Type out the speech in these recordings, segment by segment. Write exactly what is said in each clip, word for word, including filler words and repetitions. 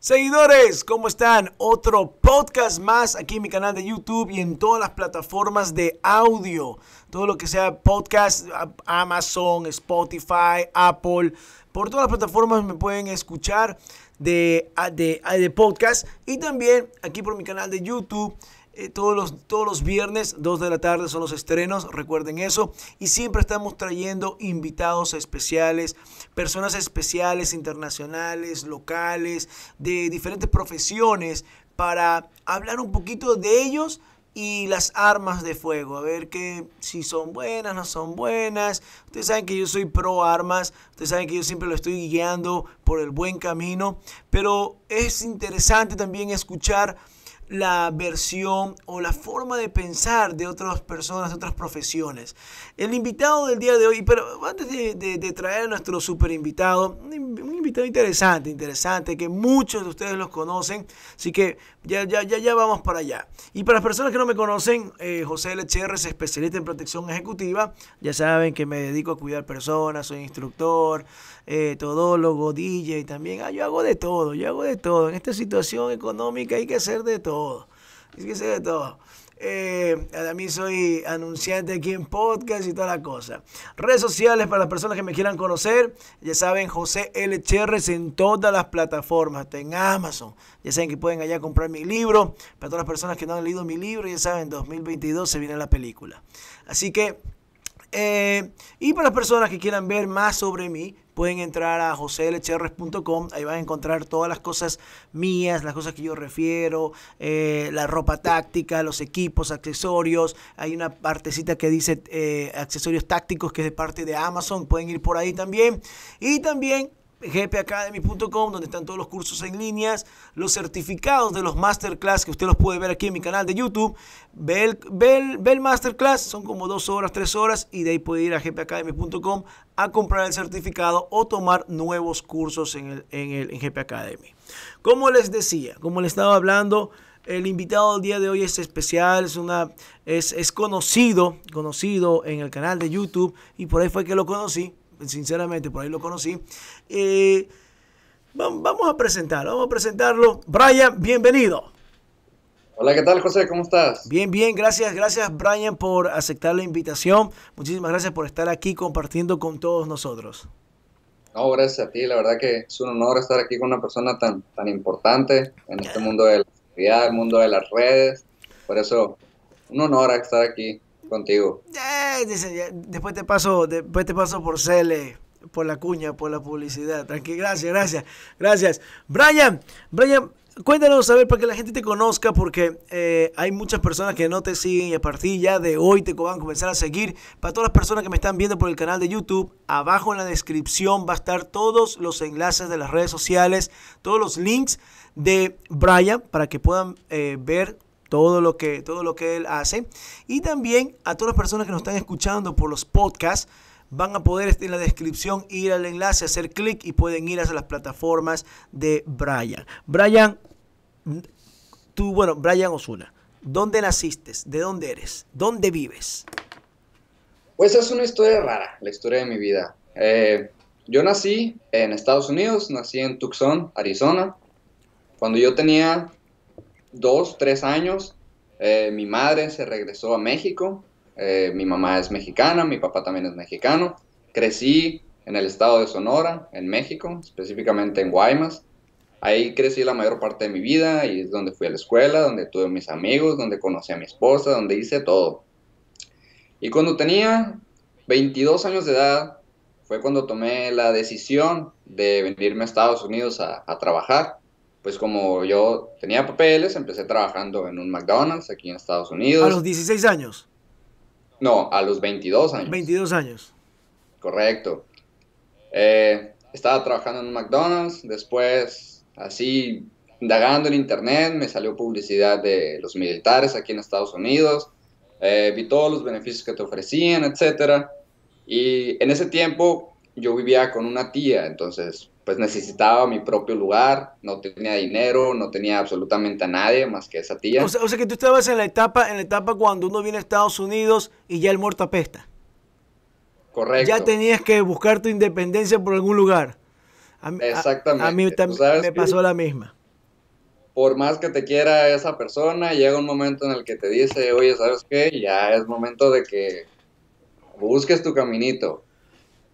Seguidores, ¿cómo están? Otro podcast más aquí en mi canal de YouTube y en todas las plataformas de audio. Todo lo que sea podcast, Amazon, Spotify, Apple, por todas las plataformas me pueden escuchar de, de, de podcast. Y también aquí por mi canal de YouTube, eh, todos, los, todos los viernes, dos de la tarde son los estrenos, recuerden eso. Y siempre estamos trayendo invitados especiales. Personas especiales, internacionales, locales, de diferentes profesiones, para hablar un poquito de ellos y las armas de fuego. A ver que si son buenas, no son buenas. Ustedes saben que yo soy pro armas. Ustedes saben que yo siempre lo estoy guiando por el buen camino. Pero es interesante también escuchar la versión o la forma de pensar de otras personas, de otras profesiones. El invitado del día de hoy, pero antes de, de, de traer a nuestro super invitado, un invitado interesante, interesante, que muchos de ustedes los conocen, así que ya, ya, ya, ya vamos para allá. Y para las personas que no me conocen, eh, José L. Cherrez, especialista en protección ejecutiva, ya saben que me dedico a cuidar personas, soy instructor, eh, todólogo, D J también, ah, yo hago de todo, yo hago de todo, en esta situación económica hay que hacer de todo. Todo. Es que sé de todo. Eh, también soy anunciante aquí en podcast y toda la cosa. Redes sociales para las personas que me quieran conocer. Ya saben, José L. Cherrez en todas las plataformas. Hasta en Amazon. Ya saben que pueden allá comprar mi libro. Para todas las personas que no han leído mi libro, ya saben, dos mil veintidós se viene la película. Así que, eh, y para las personas que quieran ver más sobre mí, pueden entrar a josé l cherrez punto com, ahí van a encontrar todas las cosas mías, las cosas que yo refiero, eh, la ropa táctica, los equipos, accesorios. Hay una partecita que dice eh, accesorios tácticos, que es de parte de Amazon, pueden ir por ahí también. Y también g p academy punto com, donde están todos los cursos en líneas, los certificados de los masterclass, que usted los puede ver aquí en mi canal de YouTube. Ve el, ve el, ve el masterclass, son como dos horas, tres horas, y de ahí puede ir a g p academy punto com a comprar el certificado o tomar nuevos cursos en, el, en, el, en G P Academy. Como les decía, como les estaba hablando, el invitado del día de hoy es especial, es, una, es, es conocido, conocido en el canal de YouTube, y por ahí fue que lo conocí. Sinceramente, por ahí lo conocí. Eh, vamos a presentarlo, vamos a presentarlo. Brian, bienvenido. Hola, ¿qué tal, José? ¿Cómo estás? Bien, bien, gracias, gracias, Brian, por aceptar la invitación. Muchísimas gracias por estar aquí compartiendo con todos nosotros. No, gracias a ti. La verdad que es un honor estar aquí con una persona tan, tan importante en este mundo de la seguridad, el mundo de las redes. Por eso, un honor estar aquí contigo. Eh, dice, después te paso, después te paso por Cele, por la cuña, por la publicidad. Tranquilo, gracias, gracias, gracias. Brian, Brian, cuéntanos, a ver, para que la gente te conozca, porque eh, hay muchas personas que no te siguen y a partir ya de hoy te van a comenzar a seguir. Para todas las personas que me están viendo por el canal de YouTube, abajo en la descripción va a estar todos los enlaces de las redes sociales, todos los links de Brian, para que puedan eh, ver Todo lo, que, todo lo que él hace. Y también a todas las personas que nos están escuchando por los podcasts, van a poder en la descripción ir al enlace, hacer clic y pueden ir hacia las plataformas de Brian. Brian, tú, bueno, Brian Osuna, ¿dónde naciste? ¿De dónde eres? ¿Dónde vives? Pues es una historia rara, la historia de mi vida. Eh, yo nací en Estados Unidos, nací en Tucson, Arizona. Cuando yo tenía dos, tres años, eh, mi madre se regresó a México, eh, mi mamá es mexicana, mi papá también es mexicano. Crecí en el estado de Sonora, en México, específicamente en Guaymas. Ahí crecí la mayor parte de mi vida y es donde fui a la escuela, donde tuve mis amigos, donde conocí a mi esposa, donde hice todo. Y cuando tenía veintidós años de edad, fue cuando tomé la decisión de venirme a Estados Unidos a, a trabajar. Pues como yo tenía papeles, empecé trabajando en un McDonald's aquí en Estados Unidos. ¿A los dieciséis años? No, a los veintidós años. veintidós años. Correcto. Eh, estaba trabajando en un McDonald's, después así indagando en internet, me salió publicidad de los militares aquí en Estados Unidos, eh, vi todos los beneficios que te ofrecían, etcétera. Y en ese tiempo yo vivía con una tía, entonces pues necesitaba mi propio lugar, no tenía dinero, no tenía absolutamente a nadie más que esa tía. O sea, o sea que tú estabas en la etapa, en la etapa cuando uno viene a Estados Unidos y ya el muerto apesta. Correcto. Ya tenías que buscar tu independencia por algún lugar. A, Exactamente. A, a mí también me pasó la misma. Por más que te quiera esa persona, llega un momento en el que te dice, oye, ¿sabes qué? Ya es momento de que busques tu caminito.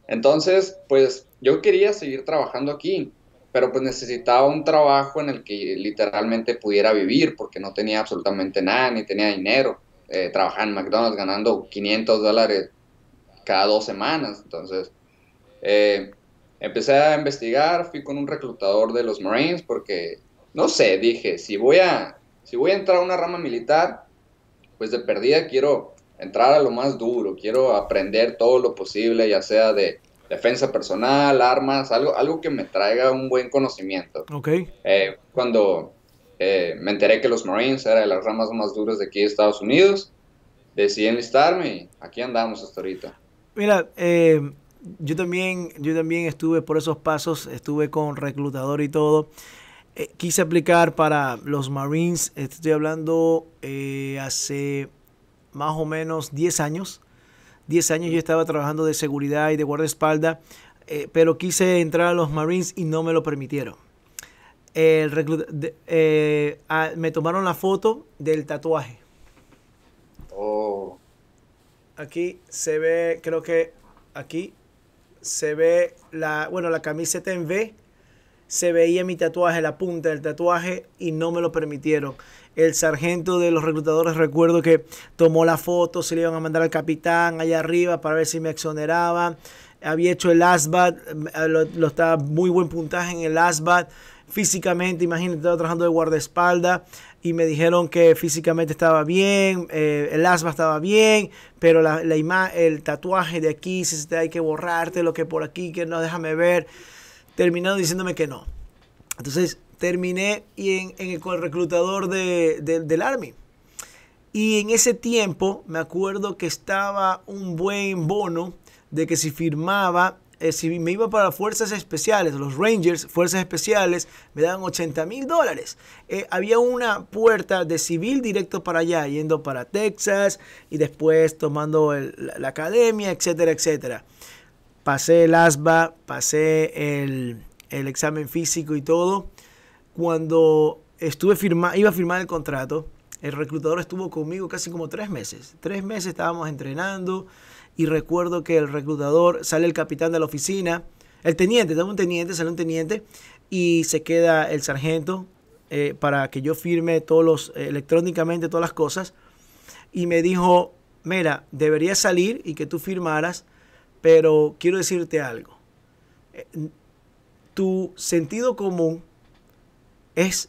Entonces, pues yo quería seguir trabajando aquí, pero pues necesitaba un trabajo en el que literalmente pudiera vivir, porque no tenía absolutamente nada, ni tenía dinero. Eh, trabajaba en McDonald's ganando quinientos dólares cada dos semanas. Entonces, eh, empecé a investigar, fui con un reclutador de los Marines, porque, no sé, dije, si voy a, si voy a entrar a una rama militar, pues de perdida quiero entrar a lo más duro, quiero aprender todo lo posible, ya sea de defensa personal, armas, algo, algo que me traiga un buen conocimiento. Okay. Eh, cuando eh, me enteré que los Marines eran de las ramas más duras de aquí de Estados Unidos, decidí enlistarme y aquí andamos hasta ahorita. Mira, eh, yo, también, yo también estuve por esos pasos, estuve con reclutador y todo. Eh, quise aplicar para los Marines, estoy hablando eh, hace más o menos diez años. diez años yo estaba trabajando de seguridad y de guardaespaldas, eh, pero quise entrar a los Marines y no me lo permitieron. El recluta, de, eh, a, me tomaron la foto del tatuaje. Oh. Aquí se ve, creo que aquí se ve la, bueno, la camiseta en V. Se veía mi tatuaje, la punta del tatuaje, y no me lo permitieron. El sargento de los reclutadores, recuerdo que tomó la foto, se le iban a mandar al capitán allá arriba para ver si me exoneraban. Había hecho el ASBAT, lo, lo estaba muy buen puntaje en el ASBAT. Físicamente, imagínate, estaba trabajando de guardaespaldas y me dijeron que físicamente estaba bien, eh, el ASBAT estaba bien, pero la, la ima, el tatuaje de aquí, si te hay que borrarte, lo que por aquí, que no, déjame ver. Terminaron diciéndome que no. Entonces terminé y en, en el, con el reclutador de, de, del Army. Y en ese tiempo me acuerdo que estaba un buen bono de que si firmaba, eh, si me iba para fuerzas especiales, los Rangers, fuerzas especiales, me daban ochenta mil dólares. Eh, había una puerta de civil directo para allá, yendo para Texas y después tomando el, la, la academia, etcétera, etcétera. Pasé el ASBA, pasé el, el examen físico y todo. Cuando estuve firma, iba a firmar el contrato, el reclutador estuvo conmigo casi como tres meses. Tres meses estábamos entrenando y recuerdo que el reclutador, sale el capitán de la oficina, el teniente, estaba un teniente, sale un teniente y se queda el sargento eh, para que yo firme todos los, eh, electrónicamente todas las cosas. Y me dijo, mira, deberías salir y que tú firmaras. Pero quiero decirte algo, tu sentido común es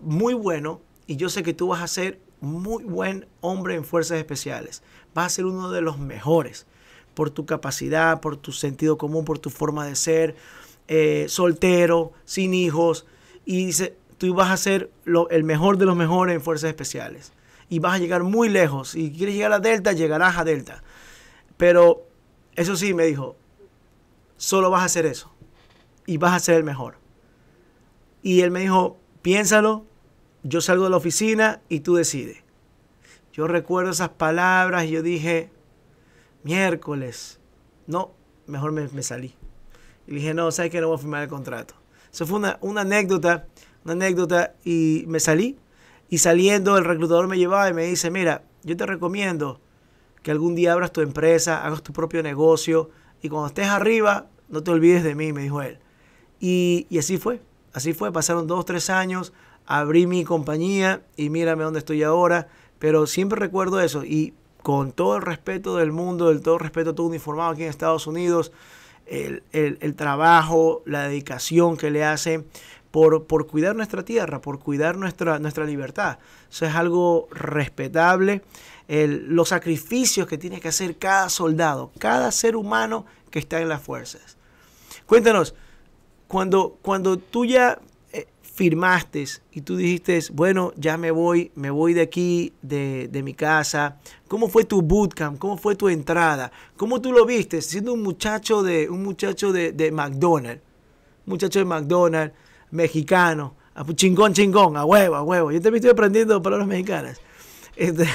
muy bueno y yo sé que tú vas a ser muy buen hombre en fuerzas especiales. Vas a ser uno de los mejores por tu capacidad, por tu sentido común, por tu forma de ser, eh, soltero, sin hijos. Y dice, tú vas a ser lo, el mejor de los mejores en fuerzas especiales y vas a llegar muy lejos. Si quieres llegar a Delta, llegarás a Delta. Pero eso sí, me dijo, solo vas a hacer eso y vas a ser el mejor. Y él me dijo, piénsalo, yo salgo de la oficina y tú decides. Yo recuerdo esas palabras y yo dije, miércoles, no, mejor me, me salí. Y dije, no, ¿sabes qué? No voy a firmar el contrato. Eso fue una, una anécdota, una anécdota y me salí. Y saliendo el reclutador me llevaba y me dice, mira, yo te recomiendo que algún día abras tu empresa, hagas tu propio negocio y cuando estés arriba no te olvides de mí, me dijo él. Y, y así fue, así fue. Pasaron dos, tres años, abrí mi compañía y mírame dónde estoy ahora. Pero siempre recuerdo eso y con todo el respeto del mundo, del todo el respeto todo uniformado aquí en Estados Unidos, el, el, el trabajo, la dedicación que le hacen por, por cuidar nuestra tierra, por cuidar nuestra, nuestra libertad. Eso es algo respetable. El, los sacrificios que tiene que hacer cada soldado, cada ser humano que está en las fuerzas. Cuéntanos, cuando, cuando tú ya eh, firmaste y tú dijiste, bueno, ya me voy, me voy de aquí, de, de mi casa? ¿Cómo fue tu bootcamp? ¿Cómo fue tu entrada? ¿Cómo tú lo viste? Siendo un muchacho de, un muchacho de, de McDonald's, muchacho de McDonald's, mexicano, chingón, chingón, a huevo, a huevo. Yo también estoy aprendiendo palabras mexicanas. Este,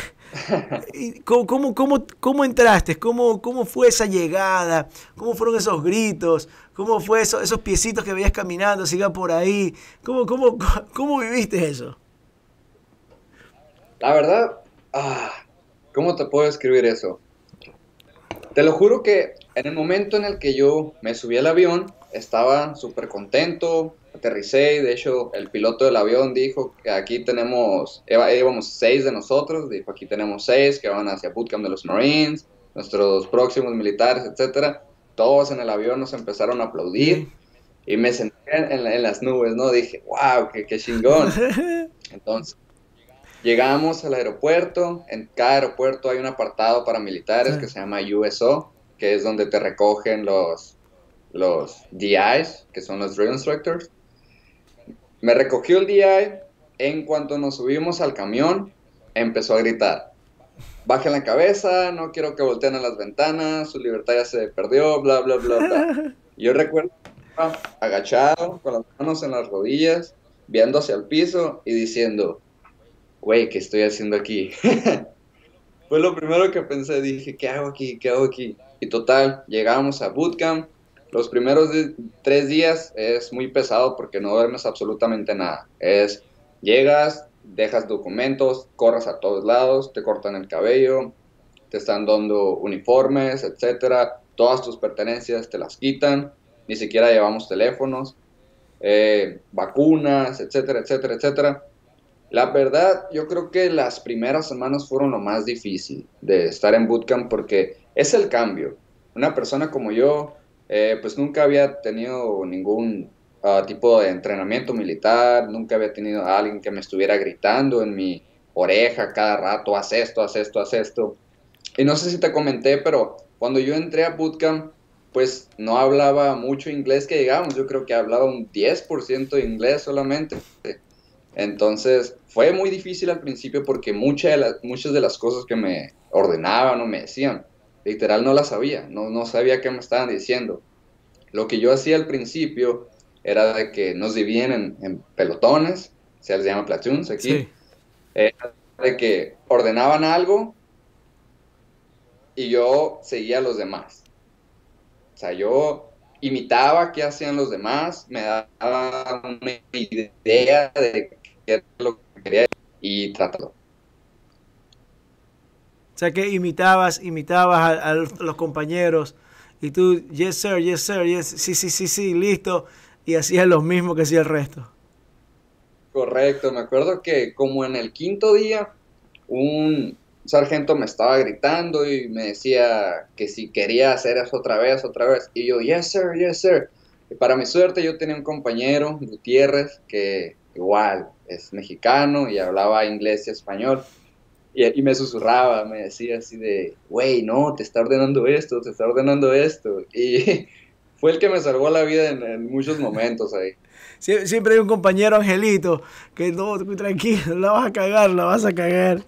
¿Cómo, cómo, cómo, cómo entraste? ¿Cómo, ¿Cómo fue esa llegada? ¿Cómo fueron esos gritos? ¿Cómo fue eso, esos piecitos que veías caminando, siga por ahí? ¿Cómo, cómo, cómo viviste eso? La verdad, ah, ¿cómo te puedo describir eso? Te lo juro que en el momento en el que yo me subí al avión, estaba súper contento, aterricé, y de hecho el piloto del avión dijo que aquí tenemos, íbamos seis de nosotros, dijo aquí tenemos seis que van hacia bootcamp de los Marines, nuestros próximos militares, etcétera. Todos en el avión nos empezaron a aplaudir y me senté en, en las nubes, ¿no? Dije, wow, qué, qué chingón. Entonces, llegamos al aeropuerto, en cada aeropuerto hay un apartado para militares que se llama U S O, que es donde te recogen los, los D Is, que son los Drill Instructors. Me recogió el D I, en cuanto nos subimos al camión, empezó a gritar. Bajen la cabeza, no quiero que volteen a las ventanas, su libertad ya se perdió, bla, bla, bla, bla. Yo recuerdo agachado, con las manos en las rodillas, viendo hacia el piso y diciendo, güey, ¿qué estoy haciendo aquí? Fue lo primero que pensé, dije, ¿qué hago aquí? ¿Qué hago aquí? Y total, llegamos a bootcamp. Los primeros tres días es muy pesado porque no duermes absolutamente nada. Es, llegas, dejas documentos, corres a todos lados, te cortan el cabello, te están dando uniformes, etcétera. Todas tus pertenencias te las quitan, ni siquiera llevamos teléfonos, eh, vacunas, etcétera, etcétera, etcétera. La verdad, yo creo que las primeras semanas fueron lo más difícil de estar en bootcamp porque es el cambio. Una persona como yo, Eh, pues nunca había tenido ningún uh, tipo de entrenamiento militar, nunca había tenido a alguien que me estuviera gritando en mi oreja cada rato, haz esto, haz esto, haz esto. Y no sé si te comenté, pero cuando yo entré a bootcamp, pues no hablaba mucho inglés que digamos, yo creo que hablaba un diez por ciento de inglés solamente. Entonces fue muy difícil al principio porque mucha de la, muchas de las cosas que me ordenaban o me decían, literal no la sabía, no, no sabía qué me estaban diciendo. Lo que yo hacía al principio era de que nos dividían en, en pelotones, se les llama platoons aquí, sí. Era de que ordenaban algo y yo seguía a los demás. O sea, yo imitaba qué hacían los demás, me daba una idea de qué era lo que quería y tratarlo. O sea que imitabas, imitabas a, a los compañeros y tú, yes sir, yes sir, yes, sí, sí, sí, sí, listo. Y hacías lo mismo que hacía el resto. Correcto, me acuerdo que como en el quinto día un sargento me estaba gritando y me decía que si quería hacer eso otra vez, otra vez. Y yo, yes sir, yes sir. Y para mi suerte yo tenía un compañero, Gutiérrez, que igual es mexicano y hablaba inglés y español. Y, y me susurraba, me decía así de, güey, no, te está ordenando esto, te está ordenando esto. Y fue el que me salvó la vida en, en muchos momentos ahí. Sie siempre hay un compañero angelito que no, tranquilo, la vas a cagar, la vas a cagar.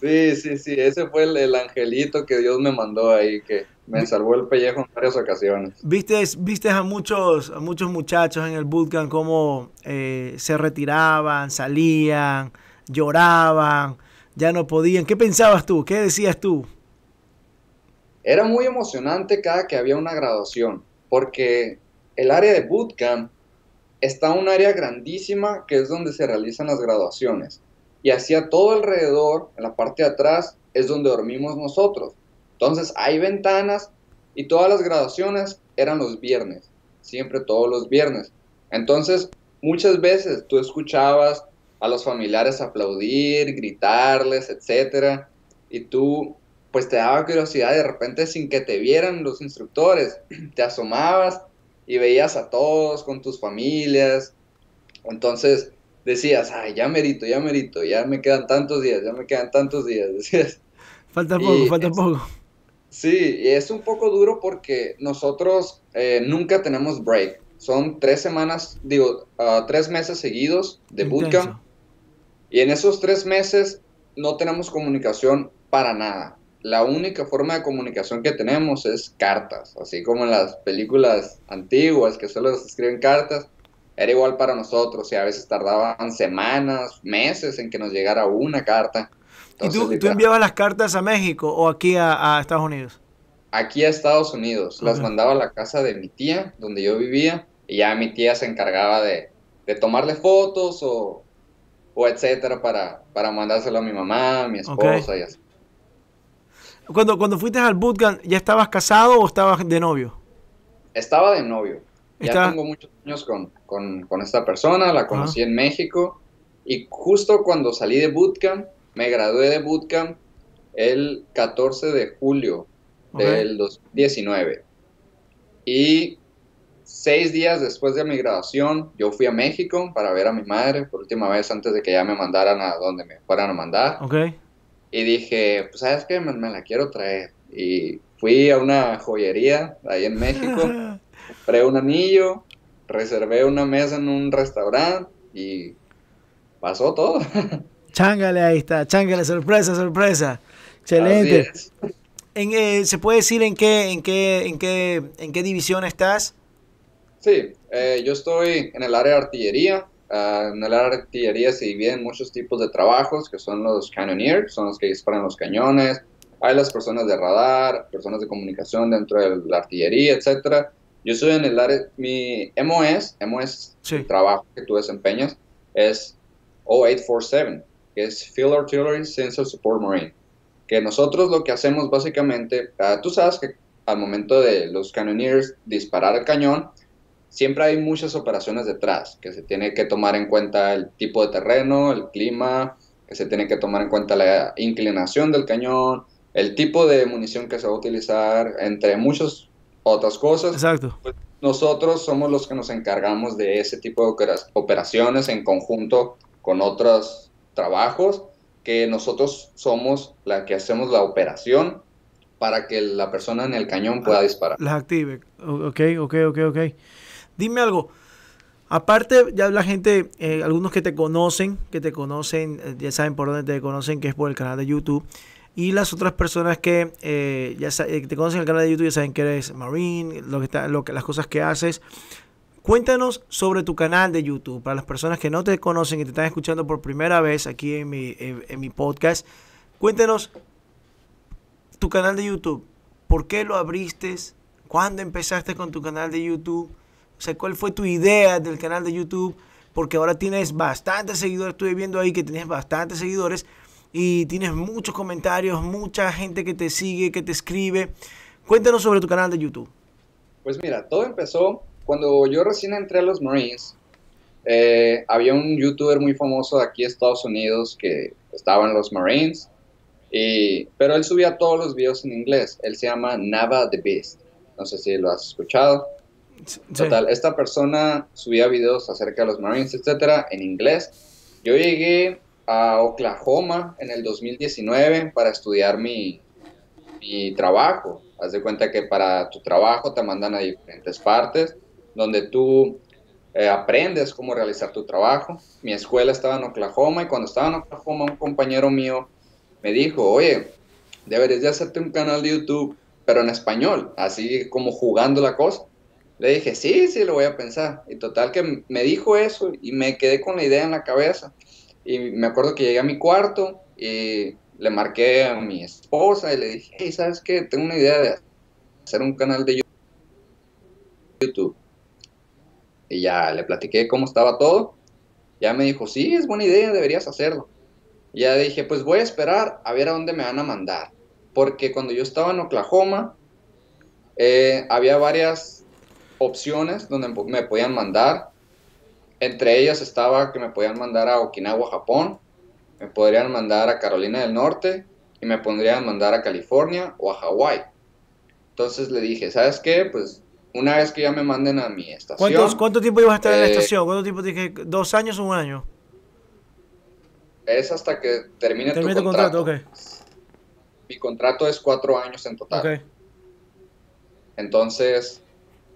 Sí, sí, sí, ese fue el, el angelito que Dios me mandó ahí, que me salvó el pellejo en varias ocasiones. ¿Viste, viste a, muchos, a muchos muchachos en el bootcamp cómo eh, se retiraban, salían, lloraban? Ya no podían. ¿Qué pensabas tú? ¿Qué decías tú? Era muy emocionante cada que había una graduación, porque el área de bootcamp está un área grandísima que es donde se realizan las graduaciones. Y hacia todo alrededor, en la parte de atrás, es donde dormimos nosotros. Entonces hay ventanas y todas las graduaciones eran los viernes, siempre todos los viernes. Entonces muchas veces tú escuchabas a los familiares aplaudir, gritarles, etcétera. Y tú, pues te daba curiosidad de repente sin que te vieran los instructores. Te asomabas y veías a todos con tus familias. Entonces decías, ay, ya merito, ya merito, ya me quedan tantos días, ya me quedan tantos días. Decías. Falta poco, y falta es, poco. Sí, y es un poco duro porque nosotros eh, nunca tenemos break. Son tres semanas, digo, uh, tres meses seguidos de bootcamp. Intenso. Y en esos tres meses no tenemos comunicación para nada. La única forma de comunicación que tenemos es cartas, así como en las películas antiguas que solo se escriben cartas. Era igual para nosotros y a veces tardaban semanas, meses en que nos llegara una carta. Entonces, ¿Y tú, literal, tú enviabas las cartas a México o aquí a, a Estados Unidos? Aquí a Estados Unidos. Las okay. mandaba a la casa de mi tía, donde yo vivía, y ya mi tía se encargaba de, de tomarle fotos o, o etcétera para, para mandárselo a mi mamá, a mi esposa okay. y así. Cuando, cuando fuiste al bootcamp, ¿ya estabas casado o estabas de novio? Estaba de novio. Estaba... Ya tengo muchos años con, con, con esta persona, la conocí uh-huh. en México, y justo cuando salí de bootcamp, me gradué de bootcamp el catorce de julio okay. del dos mil diecinueve. Y seis días después de mi graduación, yo fui a México para ver a mi madre por última vez antes de que ya me mandaran a donde me fueran a mandar. Okay. Y dije, pues, ¿sabes qué? Me, me la quiero traer. Y fui a una joyería ahí en México, compré un anillo, reservé una mesa en un restaurante y pasó todo. Chángale, ahí está, chángale, sorpresa, sorpresa. Excelente. En, eh, ¿se puede decir en qué, en qué, en qué, en qué división estás? Sí, eh, yo estoy en el área de artillería. Uh, en el área de artillería se dividen muchos tipos de trabajos, que son los cannoneers, son los que disparan los cañones. Hay las personas de radar, personas de comunicación dentro de la artillería, etcétera. Yo soy en el área, mi M O S, M O S sí. el trabajo que tú desempeñas, es cero ocho cuatro siete, que es Field Artillery Sensor Support Marine. Que nosotros lo que hacemos básicamente, uh, tú sabes que al momento de los cannoneers disparar el cañón, siempre hay muchas operaciones detrás, que se tiene que tomar en cuenta el tipo de terreno, el clima, que se tiene que tomar en cuenta la inclinación del cañón, el tipo de munición que se va a utilizar, entre muchas otras cosas. Exacto. Pues nosotros somos los que nos encargamos de ese tipo de operaciones en conjunto con otros trabajos, que nosotros somos la que hacemos la operación para que la persona en el cañón pueda ah, disparar. Las active. Ok, ok, ok, ok. Dime algo, aparte ya la gente, eh, algunos que te conocen, que te conocen, eh, ya saben por dónde te conocen, que es por el canal de YouTube, y las otras personas que eh, ya eh, te conocen el canal de YouTube, ya saben que eres Marine, lo que está, lo que, las cosas que haces. Cuéntanos sobre tu canal de YouTube, para las personas que no te conocen y te están escuchando por primera vez aquí en mi, en, en mi podcast. Cuéntanos tu canal de YouTube, ¿por qué lo abriste? ¿Cuándo empezaste con tu canal de YouTube? O sea, ¿cuál fue tu idea del canal de YouTube? Porque ahora tienes bastantes seguidores. Estuve viendo ahí que tienes bastantes seguidores y tienes muchos comentarios, mucha gente que te sigue, que te escribe. Cuéntanos sobre tu canal de YouTube. Pues mira, todo empezó cuando yo recién entré a los Marines. Eh, había un youtuber muy famoso de aquí de Estados Unidos que estaba en los Marines. Y, pero él subía todos los videos en inglés. Él se llama Nava the Beast. No sé si lo has escuchado. Total, sí. Esta persona subía videos acerca de los Marines, etcétera, en inglés. Yo llegué a Oklahoma en el dos mil diecinueve para estudiar mi, mi trabajo. Haz de cuenta que para tu trabajo te mandan a diferentes partes donde tú eh, aprendes cómo realizar tu trabajo. Mi escuela estaba en Oklahoma y cuando estaba en Oklahoma un compañero mío me dijo, oye, deberías de hacerte un canal de YouTube, pero en español, así como jugando la cosa. Le dije, sí, sí, lo voy a pensar. Y total que me dijo eso y me quedé con la idea en la cabeza. Y me acuerdo que llegué a mi cuarto y le marqué a mi esposa y le dije, hey, ¿sabes qué? Tengo una idea de hacer un canal de YouTube. Y ya le platiqué cómo estaba todo. Ya me dijo, sí, es buena idea, deberías hacerlo. Y ya dije, pues voy a esperar a ver a dónde me van a mandar. Porque cuando yo estaba en Oklahoma, eh, había varias opciones donde me podían mandar. Entre ellas estaba que me podían mandar a Okinawa, Japón, me podrían mandar a Carolina del Norte y me podrían mandar a California o a Hawái. Entonces le dije, ¿sabes qué? Pues una vez que ya me manden a mi estación. ¿Cuántos, ¿Cuánto tiempo ibas a estar eh, en la estación? ¿Cuánto tiempo? Dije, ¿dos años o un año? Es hasta que termine, termine tu, tu contrato. contrato okay. Mi contrato es cuatro años en total. Okay. Entonces...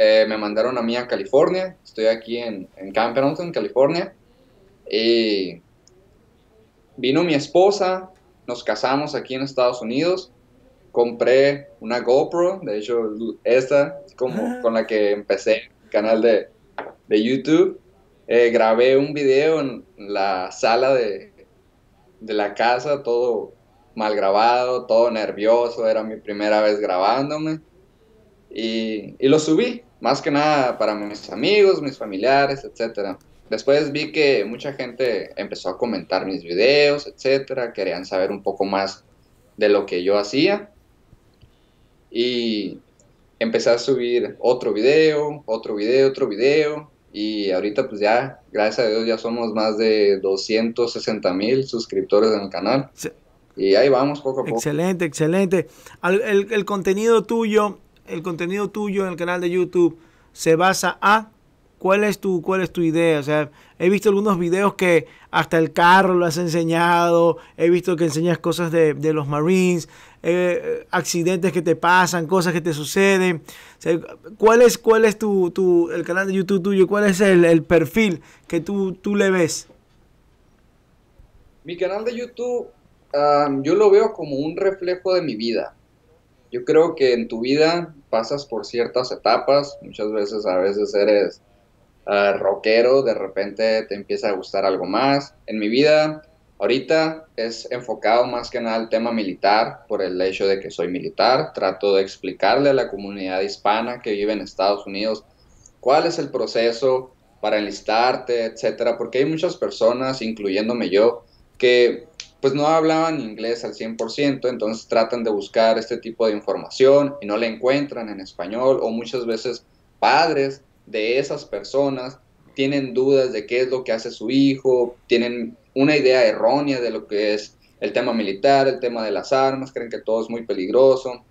Eh, me mandaron a mí a California, estoy aquí en, en Camp Jonathan, California, y vino mi esposa, nos casamos aquí en Estados Unidos, compré una GoPro, de hecho esta es como con la que empecé el canal de, de YouTube, eh, grabé un video en la sala de, de la casa, todo mal grabado, todo nervioso, era mi primera vez grabándome. Y, y lo subí, más que nada para mis amigos, mis familiares, etcétera. Después vi que mucha gente empezó a comentar mis videos, etcétera. Querían saber un poco más de lo que yo hacía. Y empecé a subir otro video, otro video, otro video. Y ahorita pues ya, gracias a Dios, ya somos más de doscientos sesenta mil suscriptores en el canal. Sí. Y ahí vamos poco a poco. Excelente, excelente. El, el, el contenido tuyo... El contenido tuyo en el canal de YouTube se basa a cuál es tu, cuál es tu idea. O sea, he visto algunos videos que hasta el carro lo has enseñado. He visto que enseñas cosas de, de los Marines, eh, accidentes que te pasan, cosas que te suceden. O sea, ¿cuál es, cuál es tu, tu, el canal de YouTube tuyo? ¿Cuál es el, el perfil que tú, tú le ves? Mi canal de YouTube, um, yo lo veo como un reflejo de mi vida. Yo creo que en tu vida pasas por ciertas etapas, muchas veces a veces eres uh, rockero, de repente te empieza a gustar algo más. En mi vida ahorita es enfocado más que nada al tema militar, por el hecho de que soy militar. Trato de explicarle a la comunidad hispana que vive en Estados Unidos cuál es el proceso para enlistarte, etcétera, porque hay muchas personas, incluyéndome yo, que pues no hablaban inglés al cien por ciento, entonces tratan de buscar este tipo de información y no la encuentran en español, o muchas veces padres de esas personas tienen dudas de qué es lo que hace su hijo, tienen una idea errónea de lo que es el tema militar, el tema de las armas, creen que todo es muy peligroso.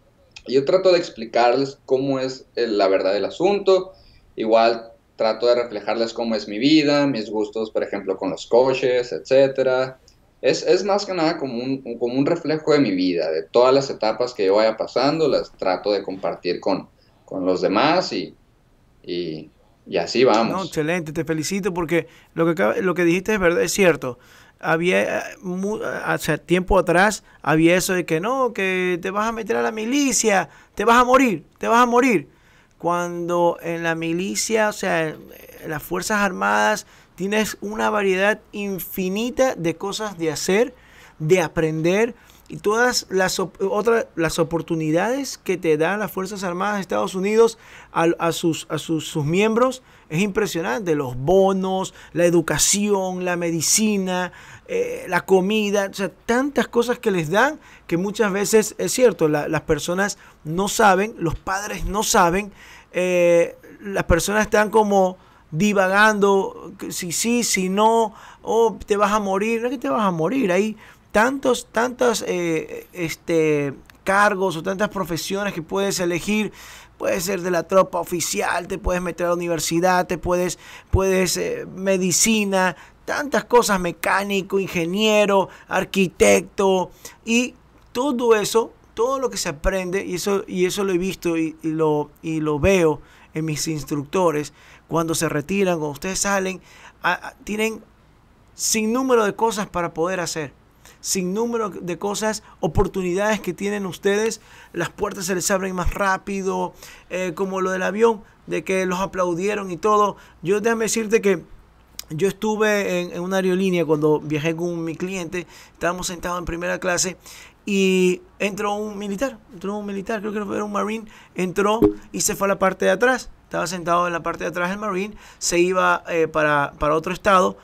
Yo trato de explicarles cómo es la verdad del asunto, igual trato de reflejarles cómo es mi vida, mis gustos, por ejemplo, con los coches, etcétera. Es, es más que nada como un, como un reflejo de mi vida, de todas las etapas que yo vaya pasando, las trato de compartir con, con los demás y, y, y así vamos. No, excelente, te felicito porque lo que, lo que dijiste es verdad, es cierto. Había, hace tiempo atrás, había eso de que no, que te vas a meter a la milicia, te vas a morir, te vas a morir. Cuando en la milicia, o sea, en las Fuerzas Armadas, tienes una variedad infinita de cosas de hacer, de aprender, y todas las, otra, las oportunidades que te dan las Fuerzas Armadas de Estados Unidos a, a, sus, a sus, sus miembros es impresionante. Los bonos, la educación, la medicina, eh, la comida, o sea, tantas cosas que les dan que muchas veces, es cierto, la, las personas no saben, los padres no saben, eh, las personas están como... divagando, si sí, si no, oh, te vas a morir, no es que te vas a morir, hay tantos, tantos eh, este, cargos o tantas profesiones que puedes elegir, puedes ser de la tropa oficial, te puedes meter a la universidad, te puedes, puedes eh, medicina, tantas cosas, mecánico, ingeniero, arquitecto, y todo eso, todo lo que se aprende, y eso, y eso lo he visto y, y, lo, y lo veo en mis instructores, cuando se retiran, cuando ustedes salen, a, a, tienen sin número de cosas para poder hacer, sin número de cosas, oportunidades que tienen ustedes, las puertas se les abren más rápido, eh, como lo del avión, de que los aplaudieron y todo. Yo déjame decirte que yo estuve en, en una aerolínea cuando viajé con mi cliente, estábamos sentados en primera clase, y entró un militar, entró un militar, creo que era un Marine, entró y se fue a la parte de atrás. Estaba sentado en la parte de atrás del Marine, se iba eh, para, para otro estado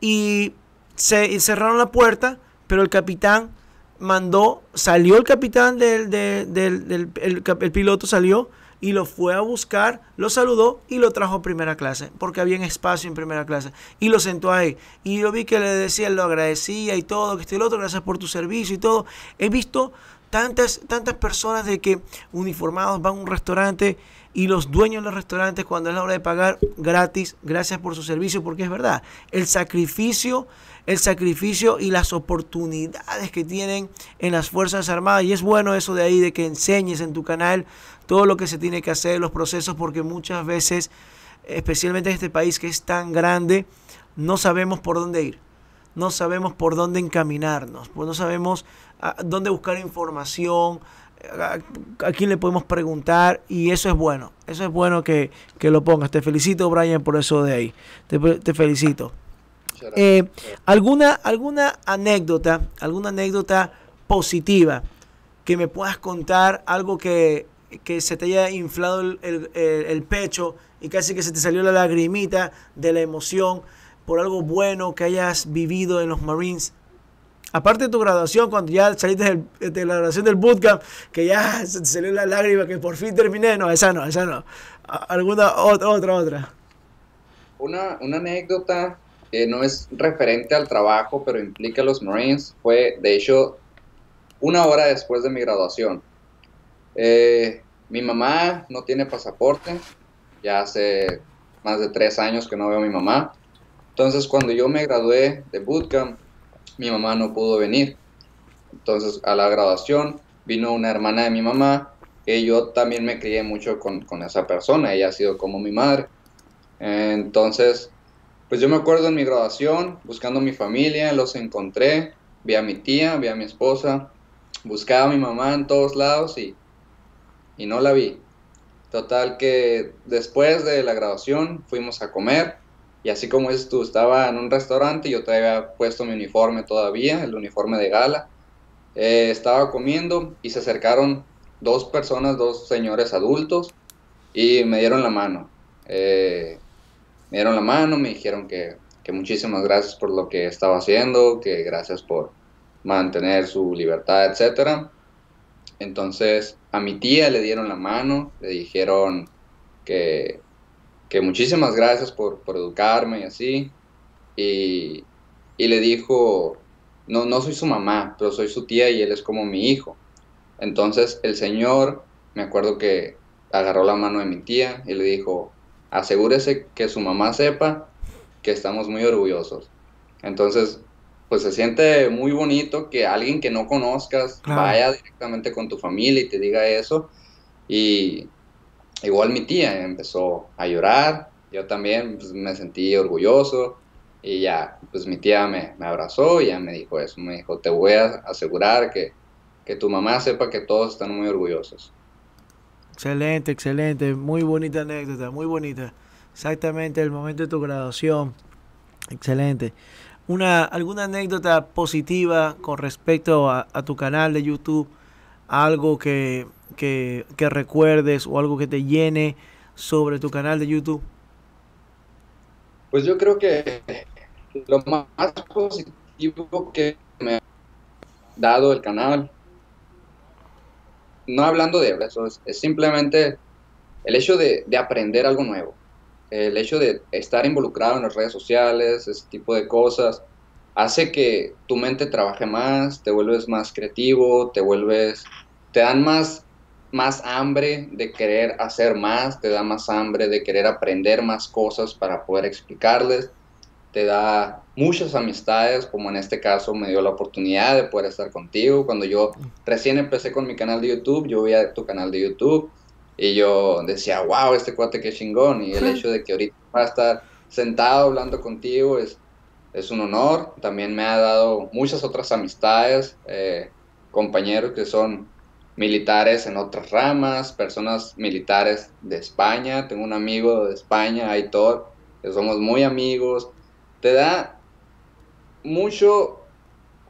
y se y cerraron la puerta, pero el capitán mandó, salió el capitán, del, del, del, del el, el, el piloto salió y lo fue a buscar, lo saludó y lo trajo a primera clase, porque había espacio en primera clase, y lo sentó ahí, y yo vi que le decía, lo agradecía y todo, que este y el otro, gracias por tu servicio y todo. He visto tantas, tantas personas de que uniformados van a un restaurante, y los dueños de los restaurantes, cuando es la hora de pagar, gratis, gracias por su servicio, porque es verdad, el sacrificio, el sacrificio y las oportunidades que tienen en las Fuerzas Armadas. Y es bueno eso de ahí, de que enseñes en tu canal todo lo que se tiene que hacer, los procesos, porque muchas veces, especialmente en este país que es tan grande, no sabemos por dónde ir, no sabemos por dónde encaminarnos, pues no sabemos a dónde buscar información, a, a quién le podemos preguntar, y eso es bueno, eso es bueno que, que lo pongas. Te felicito, Brian, por eso de ahí, te, te felicito. Eh, alguna, alguna anécdota, alguna anécdota positiva que me puedas contar, algo que, que se te haya inflado el, el, el pecho y casi que se te salió la lagrimita de la emoción por algo bueno que hayas vivido en los Marines. Aparte de tu graduación, cuando ya saliste del, de la graduación del bootcamp, que ya se te salió la lágrima, que por fin terminé. No, esa no, esa no. Alguna otra, otra, otra. Una, una anécdota que no es referente al trabajo, pero implica a los Marines, fue, de hecho, una hora después de mi graduación. Eh, mi mamá no tiene pasaporte. Ya hace más de tres años que no veo a mi mamá. Entonces, cuando yo me gradué de bootcamp, mi mamá no pudo venir. Entonces, a la graduación vino una hermana de mi mamá, que yo también me crié mucho con, con esa persona. Ella ha sido como mi madre. Entonces, pues yo me acuerdo en mi graduación, buscando a mi familia, los encontré. Vi a mi tía, vi a mi esposa. Buscaba a mi mamá en todos lados y, y no la vi. Total que después de la graduación fuimos a comer. Y así como dices tú, estaba en un restaurante, yo te había puesto mi uniforme todavía, el uniforme de gala. Eh, estaba comiendo y se acercaron dos personas, dos señores adultos, y me dieron la mano. Eh, me dieron la mano, me dijeron que, que muchísimas gracias por lo que estaba haciendo, que gracias por mantener su libertad, etcétera. Entonces, a mi tía le dieron la mano, le dijeron que... que muchísimas gracias por, por educarme y así, y, y le dijo, no, no soy su mamá, pero soy su tía y él es como mi hijo. Entonces el señor, me acuerdo que agarró la mano de mi tía y le dijo, asegúrese que su mamá sepa que estamos muy orgullosos. Entonces, pues se siente muy bonito que alguien que no conozcas, claro, vaya directamente con tu familia y te diga eso. Y igual mi tía empezó a llorar, yo también, pues, me sentí orgulloso, y ya, pues mi tía me, me abrazó y ya me dijo eso, me dijo, te voy a asegurar que, que tu mamá sepa que todos están muy orgullosos. Excelente, excelente, muy bonita anécdota, muy bonita, exactamente el momento de tu graduación, excelente. Una, ¿alguna anécdota positiva con respecto a, a tu canal de YouTube? Algo que... Que, que recuerdes o algo que te llene sobre tu canal de YouTube. Pues yo creo que lo más positivo que me ha dado el canal, no hablando de eso, es, es simplemente el hecho de, de aprender algo nuevo, el hecho de estar involucrado en las redes sociales, ese tipo de cosas, hace que tu mente trabaje más, te vuelves más creativo, te vuelves, te dan más más hambre de querer hacer más, te da más hambre de querer aprender más cosas para poder explicarles, te da muchas amistades, como en este caso me dio la oportunidad de poder estar contigo. Cuando yo recién empecé con mi canal de YouTube, yo veía tu canal de YouTube y yo decía, wow, este cuate qué chingón, y el hecho de que ahorita va a estar sentado hablando contigo es, es un honor. También me ha dado muchas otras amistades, eh, compañeros que son militares en otras ramas, personas militares de España, tengo un amigo de España, Aitor, que somos muy amigos. Te da mucho,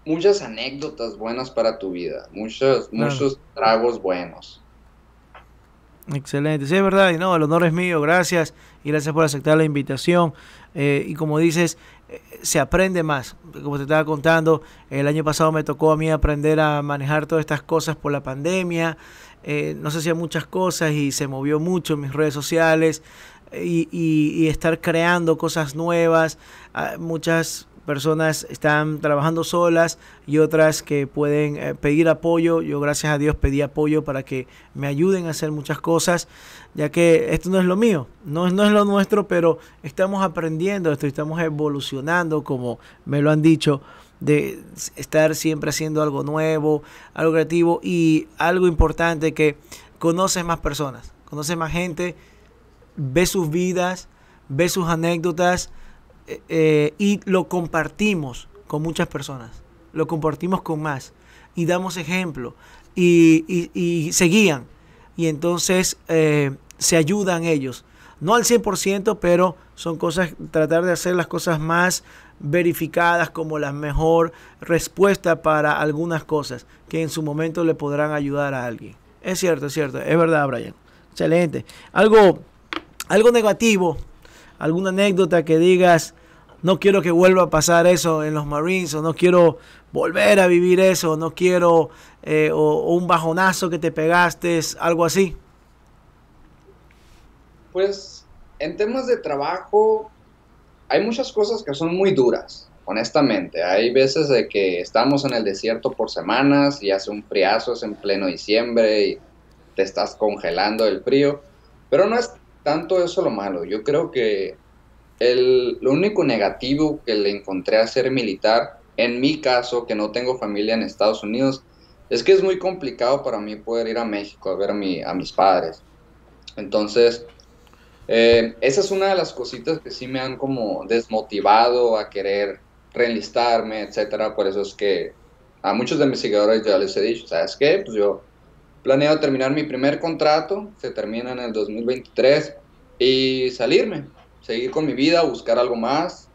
muchas anécdotas buenas para tu vida, muchos, claro, muchos tragos buenos. Excelente, sí, es verdad, y no, el honor es mío, gracias, y gracias por aceptar la invitación, eh, y como dices, se aprende más. Como te estaba contando, el año pasado me tocó a mí aprender a manejar todas estas cosas por la pandemia, eh, no se hacían muchas cosas y se movió mucho en mis redes sociales, y, y, y estar creando cosas nuevas, muchas personas están trabajando solas y otras que pueden eh, pedir apoyo. Yo gracias a Dios pedí apoyo para que me ayuden a hacer muchas cosas, ya que esto no es lo mío, no, no es lo nuestro, pero estamos aprendiendo esto, estamos evolucionando, como me lo han dicho, de estar siempre haciendo algo nuevo, algo creativo y algo importante, que conoces más personas, conoces más gente, ves sus vidas, ves sus anécdotas, eh, eh, y lo compartimos con muchas personas, lo compartimos con más y damos ejemplo y, y, y se guían y entonces eh, se ayudan ellos. No al cien por ciento, pero son cosas, tratar de hacer las cosas más verificadas como la mejor respuesta para algunas cosas que en su momento le podrán ayudar a alguien. Es cierto, es cierto, es verdad, Brian. Excelente. Algo, algo negativo, alguna anécdota que digas, no quiero que vuelva a pasar eso en los Marines, o no quiero volver a vivir eso, no quiero, eh, o, o un bajonazo que te pegaste, algo así. Pues en temas de trabajo hay muchas cosas que son muy duras, honestamente. Hay veces de que estamos en el desierto por semanas y hace un friazo, es en pleno diciembre y te estás congelando del frío. Pero no es tanto eso lo malo. Yo creo que el, lo único negativo que le encontré a ser militar, en mi caso, que no tengo familia en Estados Unidos, es que es muy complicado para mí poder ir a México a ver a, mi, a mis padres. Entonces... Eh, esa es una de las cositas que sí me han como desmotivado a querer reenlistarme, etcétera. Por eso es que a muchos de mis seguidores yo les he dicho, ¿sabes qué? Pues yo planeo terminar mi primer contrato, se termina en el dos mil veintitrés, y salirme, seguir con mi vida, buscar algo más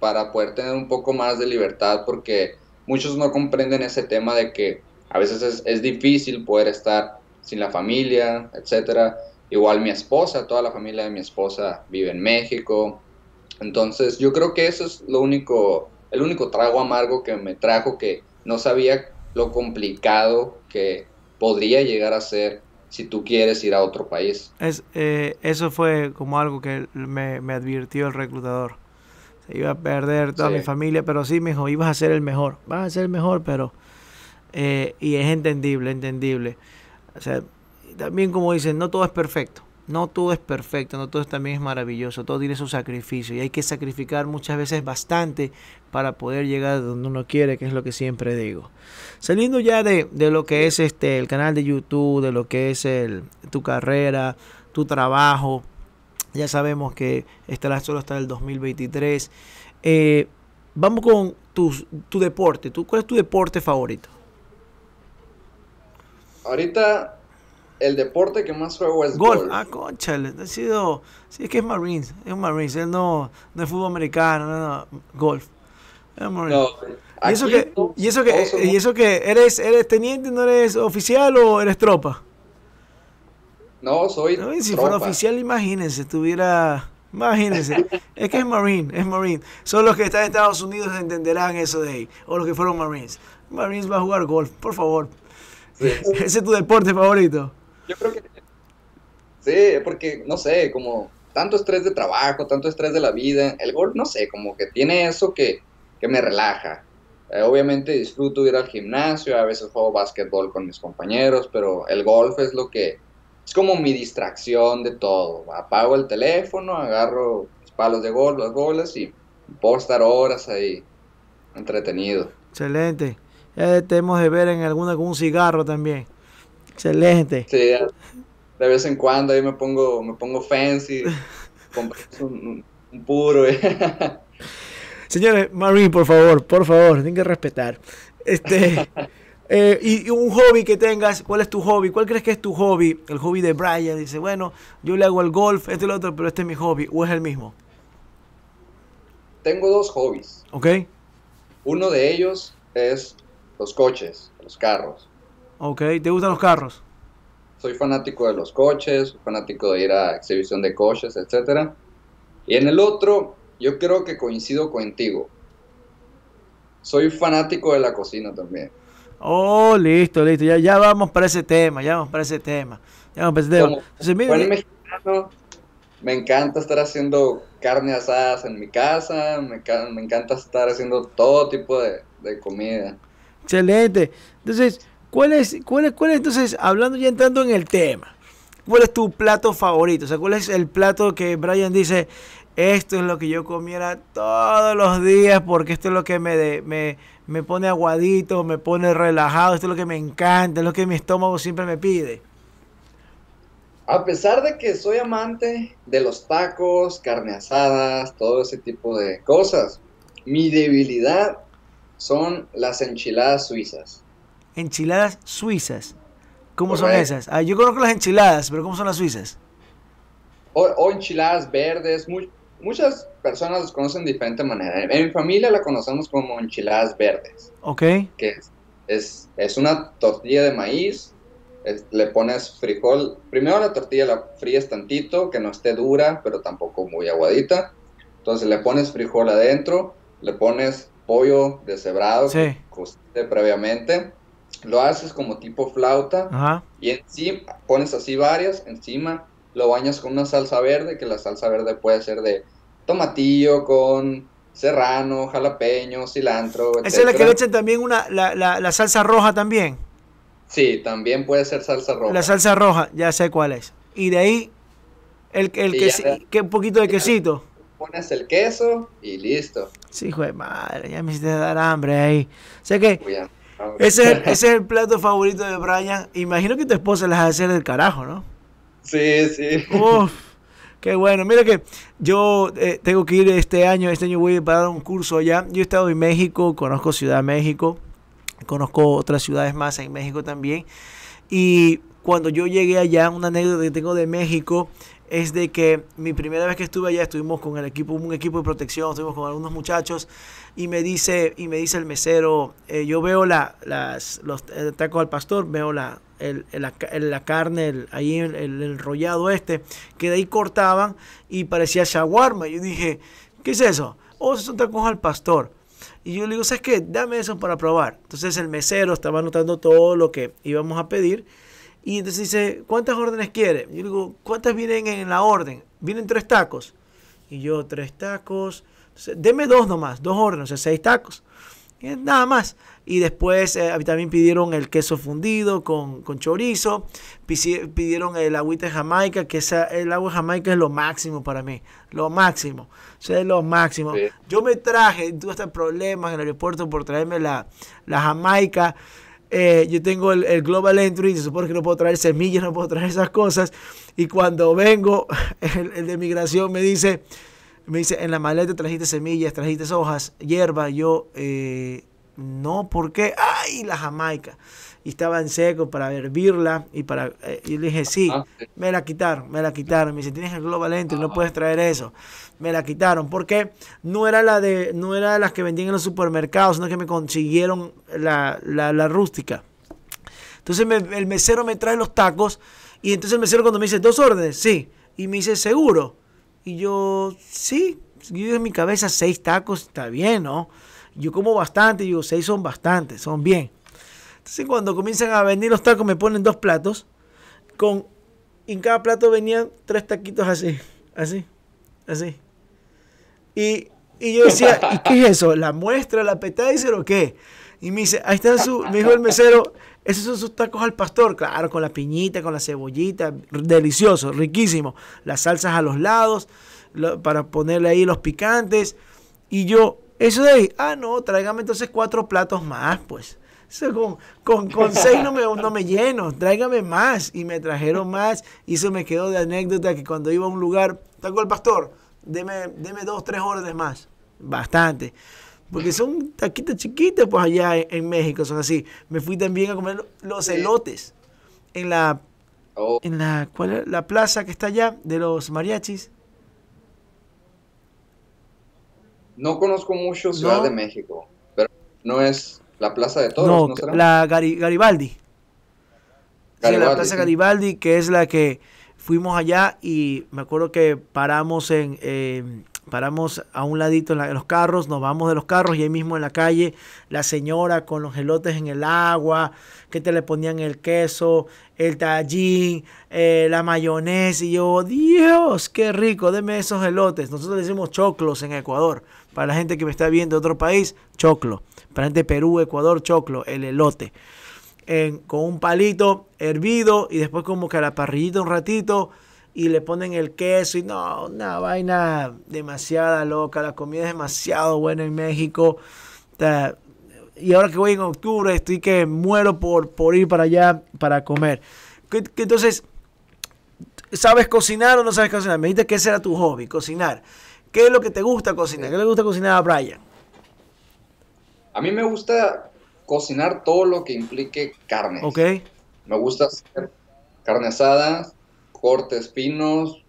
para poder tener un poco más de libertad, porque muchos no comprenden ese tema de que a veces es, es difícil poder estar sin la familia, etcétera. Igual mi esposa, toda la familia de mi esposa vive en México. Entonces yo creo que eso es lo único, el único trago amargo que me trajo, que no sabía lo complicado que podría llegar a ser si tú quieres ir a otro país. Es, eh, eso fue como algo que me, me advirtió el reclutador. Se iba a perder toda sí. mi familia, pero sí me dijo, ibas a ser el mejor, vas a ser el mejor, pero... Eh, y es entendible, entendible. O sea... También como dicen, no todo es perfecto, no todo es perfecto, no todo también es maravilloso, todo tiene su sacrificio y hay que sacrificar muchas veces bastante para poder llegar donde uno quiere, que es lo que siempre digo. Saliendo ya de, de lo que es este el canal de YouTube, de lo que es el, tu carrera, tu trabajo, ya sabemos que estarás solo hasta el dos mil veintitrés, eh, vamos con tus, tu deporte. ¿Tú, ¿Cuál es tu deporte favorito? Ahorita... El deporte que más juego es golf. golf. Ah, conchale, ha sido... Sí, es que es Marines, es un Marines, él no, no es fútbol americano, no, no, golf. Es Marines. No, y eso que, no, y eso que, somos... y eso que eres, eres teniente, ¿no eres oficial o eres tropa? No, soy ¿No? Si tropa. fuera oficial, imagínense, estuviera... Imagínense, es que es Marine, es Marine. Son los que están en Estados Unidos entenderán eso de ahí, o los que fueron Marines. Marines va a jugar golf, por favor. Sí. ¿Ese es tu deporte favorito? Yo creo que sí, porque, no sé, como tanto estrés de trabajo, tanto estrés de la vida, el golf, no sé, como que tiene eso que, que me relaja. Eh, obviamente disfruto ir al gimnasio, a veces juego básquetbol con mis compañeros, pero el golf es lo que, es como mi distracción de todo. Apago el teléfono, agarro los palos de golf, las bolas y puedo estar horas ahí entretenido. Excelente. Ya te hemos de ver en alguna con un cigarro también. Excelente. Sí, de vez en cuando ahí me pongo, me pongo fancy, compro un, un puro. ¿eh? Señores, Marine, por favor, por favor, tienen que respetar. Este, eh, y, y un hobby que tengas, ¿cuál es tu hobby? ¿Cuál crees que es tu hobby? El hobby de Brian, dice, bueno, yo le hago el golf, este y el otro, pero este es mi hobby, ¿o es el mismo? Tengo dos hobbies. Ok. Uno de ellos es los coches, los carros. Ok, ¿te gustan los carros? Soy fanático de los coches, soy fanático de ir a exhibición de coches, etcétera. Y en el otro, yo creo que coincido contigo. Soy fanático de la cocina también. Oh, listo, listo. Ya, ya vamos para ese tema, ya vamos para ese tema. Ya vamos para ese tema. Entonces, mira, buen mexicano, Me encanta estar haciendo carne asadas en mi casa, me, me encanta estar haciendo todo tipo de, de comida. Excelente. Entonces, ¿cuál es, cuál es, cuál es, entonces, hablando ya entrando en el tema, cuál es tu plato favorito? O sea, ¿cuál es el plato que Brian dice, esto es lo que yo comiera todos los días porque esto es lo que me, de, me, me pone aguadito, me pone relajado, esto es lo que me encanta, es lo que mi estómago siempre me pide? A pesar de que soy amante de los tacos, carne asadas, todo ese tipo de cosas, mi debilidad son las enchiladas suizas. ¿Enchiladas suizas? ¿Cómo Correcto. son esas? Ah, yo conozco las enchiladas, pero ¿cómo son las suizas? O, o enchiladas verdes, muy, muchas personas las conocen de diferente manera. En, en mi familia la conocemos como enchiladas verdes. Ok. Que es, es, es una tortilla de maíz. Le pones frijol, primero la tortilla la fríes tantito, que no esté dura, pero tampoco muy aguadita. Entonces le pones frijol adentro, le pones pollo deshebrado, sí, que cociste previamente. Lo haces como tipo flauta, ajá, y encima pones así varias, encima lo bañas con una salsa verde, que la salsa verde puede ser de tomatillo con serrano, jalapeño, cilantro, etcétera. Esa es la que le echan también una, la, la, la salsa roja también. Sí, también puede ser salsa roja. La salsa roja, ya sé cuál es. Y de ahí, el, el que, ya, que un poquito de quesito. Pones el queso y listo. Sí, hijo de madre, ya me hiciste dar hambre ahí. O sea que Uy, ese, es el, ese es el plato favorito de Brian. Imagino que tu esposa las hace del carajo, ¿no? Sí, sí. Uf, qué bueno. Mira que yo eh, tengo que ir este año. Este año voy a dar un curso allá. Yo he estado en México, conozco Ciudad de México. Conozco otras ciudades más en México también. Y cuando yo llegué allá, una anécdota que tengo de México es de que mi primera vez que estuve allá, estuvimos con el equipo, un equipo de protección, estuvimos con algunos muchachos, y me dice, y me dice el mesero, eh, yo veo la, las, los tacos al pastor, veo la, el, la, la carne, el, ahí el, el enrollado este, que de ahí cortaban y parecía shawarma. Yo dije, ¿qué es eso? Oh, son tacos al pastor. Y yo le digo, ¿sabes qué? Dame eso para probar. Entonces el mesero estaba anotando todo lo que íbamos a pedir. Y entonces dice, ¿cuántas órdenes quiere? Yo le digo, ¿cuántas vienen en la orden? Vienen tres tacos. Y yo, tres tacos. Entonces, deme dos nomás, dos órdenes, o sea, seis tacos. Y nada más. Y después eh, también pidieron el queso fundido con, con chorizo. Pidieron el agüita de Jamaica, que esa, el agua de Jamaica es lo máximo para mí. Lo máximo. O sea, es lo máximo. Sí. Yo me traje, tuve hasta problemas en el aeropuerto por traerme la, la Jamaica. Eh, yo tengo el, el Global Entry, se supone que no puedo traer semillas, no puedo traer esas cosas. Y cuando vengo, el, el de migración me dice, me dice, en la maleta trajiste semillas, trajiste hojas, hierba. Yo... Eh, no, ¿por qué? ¡Ay, la Jamaica! Y estaba en seco para hervirla y para... Eh, y le dije, sí, me la quitaron, me la quitaron. Me dice, tienes el Global Entry, no puedes traer eso. Me la quitaron, porque no era la de... No era las que vendían en los supermercados, sino que me consiguieron la, la, la rústica. Entonces me, el mesero me trae los tacos y entonces el mesero cuando me dice, ¿dos órdenes? Sí. Y me dice, ¿seguro? Y yo, sí. Yo en mi cabeza, seis tacos, está bien, ¿no? Yo como bastante, digo, seis son bastantes, son bien. Entonces cuando comienzan a venir los tacos me ponen dos platos, con, y en cada plato venían tres taquitos así, así, así. Y, y yo decía, ¿y qué es eso? ¿La muestra, la petadizer o qué? Y me dice, ahí están sus, me dijo el mesero, esos son sus tacos al pastor, claro, con la piñita, con la cebollita, delicioso, riquísimo. Las salsas a los lados, lo, para ponerle ahí los picantes, y yo... Eso de ahí, ah no, tráigame entonces cuatro platos más, pues. Eso con, con, con seis no me, no me lleno, tráigame más. Y me trajeron más, y eso me quedó de anécdota que cuando iba a un lugar, taco al pastor, deme, deme dos, tres órdenes más. Bastante. Porque son taquitos chiquitos, pues allá en, en México son así. Me fui también a comer los elotes en la, en la, ¿cuál es? La plaza que está allá de los mariachis. No conozco mucho Ciudad no. de México, pero no es la Plaza de Toros, ¿no, ¿no será? La Gari, Garibaldi. Garibaldi. Sí, la Plaza sí. Garibaldi, que es la que fuimos allá y me acuerdo que paramos en, eh, paramos a un ladito en, la, en los carros, nos vamos de los carros y ahí mismo en la calle la señora con los elotes en el agua, que te le ponían el queso, el tallín, eh, la mayonesa, y yo, Dios, qué rico, deme esos elotes. Nosotros le decimos choclos en Ecuador, para la gente que me está viendo de otro país, choclo, para gente de Perú, Ecuador, choclo, el elote. En, con un palito hervido y después como que a la parrillita un ratito y le ponen el queso y no, una vaina demasiada loca, la comida es demasiado buena en México. Y ahora que voy en octubre estoy que muero por, por ir para allá para comer. Que, que entonces, ¿sabes cocinar o no sabes cocinar? Me dijiste que ese era tu hobby, cocinar. ¿Qué es lo que te gusta cocinar? ¿Qué le gusta cocinar a Brian? A mí me gusta cocinar todo lo que implique carnes. Ok. Me gusta hacer carne asada, cortes finos,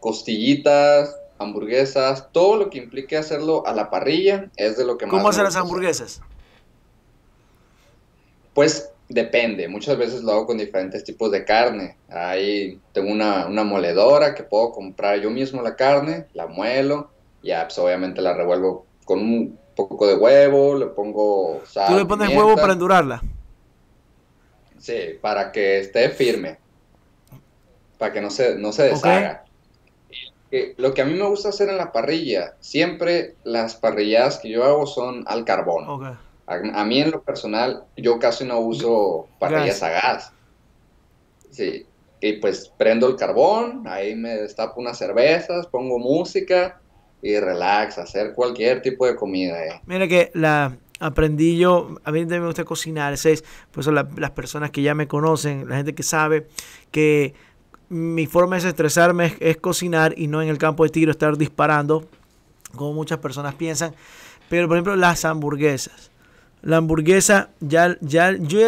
costillitas, hamburguesas, todo lo que implique hacerlo a la parrilla es de lo que más me gusta. ¿Cómo hacer las hamburguesas? Pues depende, muchas veces lo hago con diferentes tipos de carne. Ahí tengo una, una moledora que puedo comprar yo mismo la carne, la muelo, ya pues obviamente la revuelvo con un poco de huevo, le pongo sal. ¿Tú le pones pimienta, huevo para endurarla? Sí, para que esté firme, para que no se, no se deshaga. Okay. Lo que a mí me gusta hacer en la parrilla, siempre las parrilladas que yo hago son al carbón. Okay. A, a mí en lo personal, yo casi no uso parrillas gas. a gas. Sí, y pues prendo el carbón, ahí me destapo unas cervezas, pongo música y relax, hacer cualquier tipo de comida. Eh. Mira que la... aprendí yo, a mí también me gusta cocinar, es, es pues son la, las personas que ya me conocen, la gente que sabe que mi forma de estresarme es, es cocinar y no en el campo de tiro estar disparando, como muchas personas piensan. Pero por ejemplo las hamburguesas, la hamburguesa ya, ya yo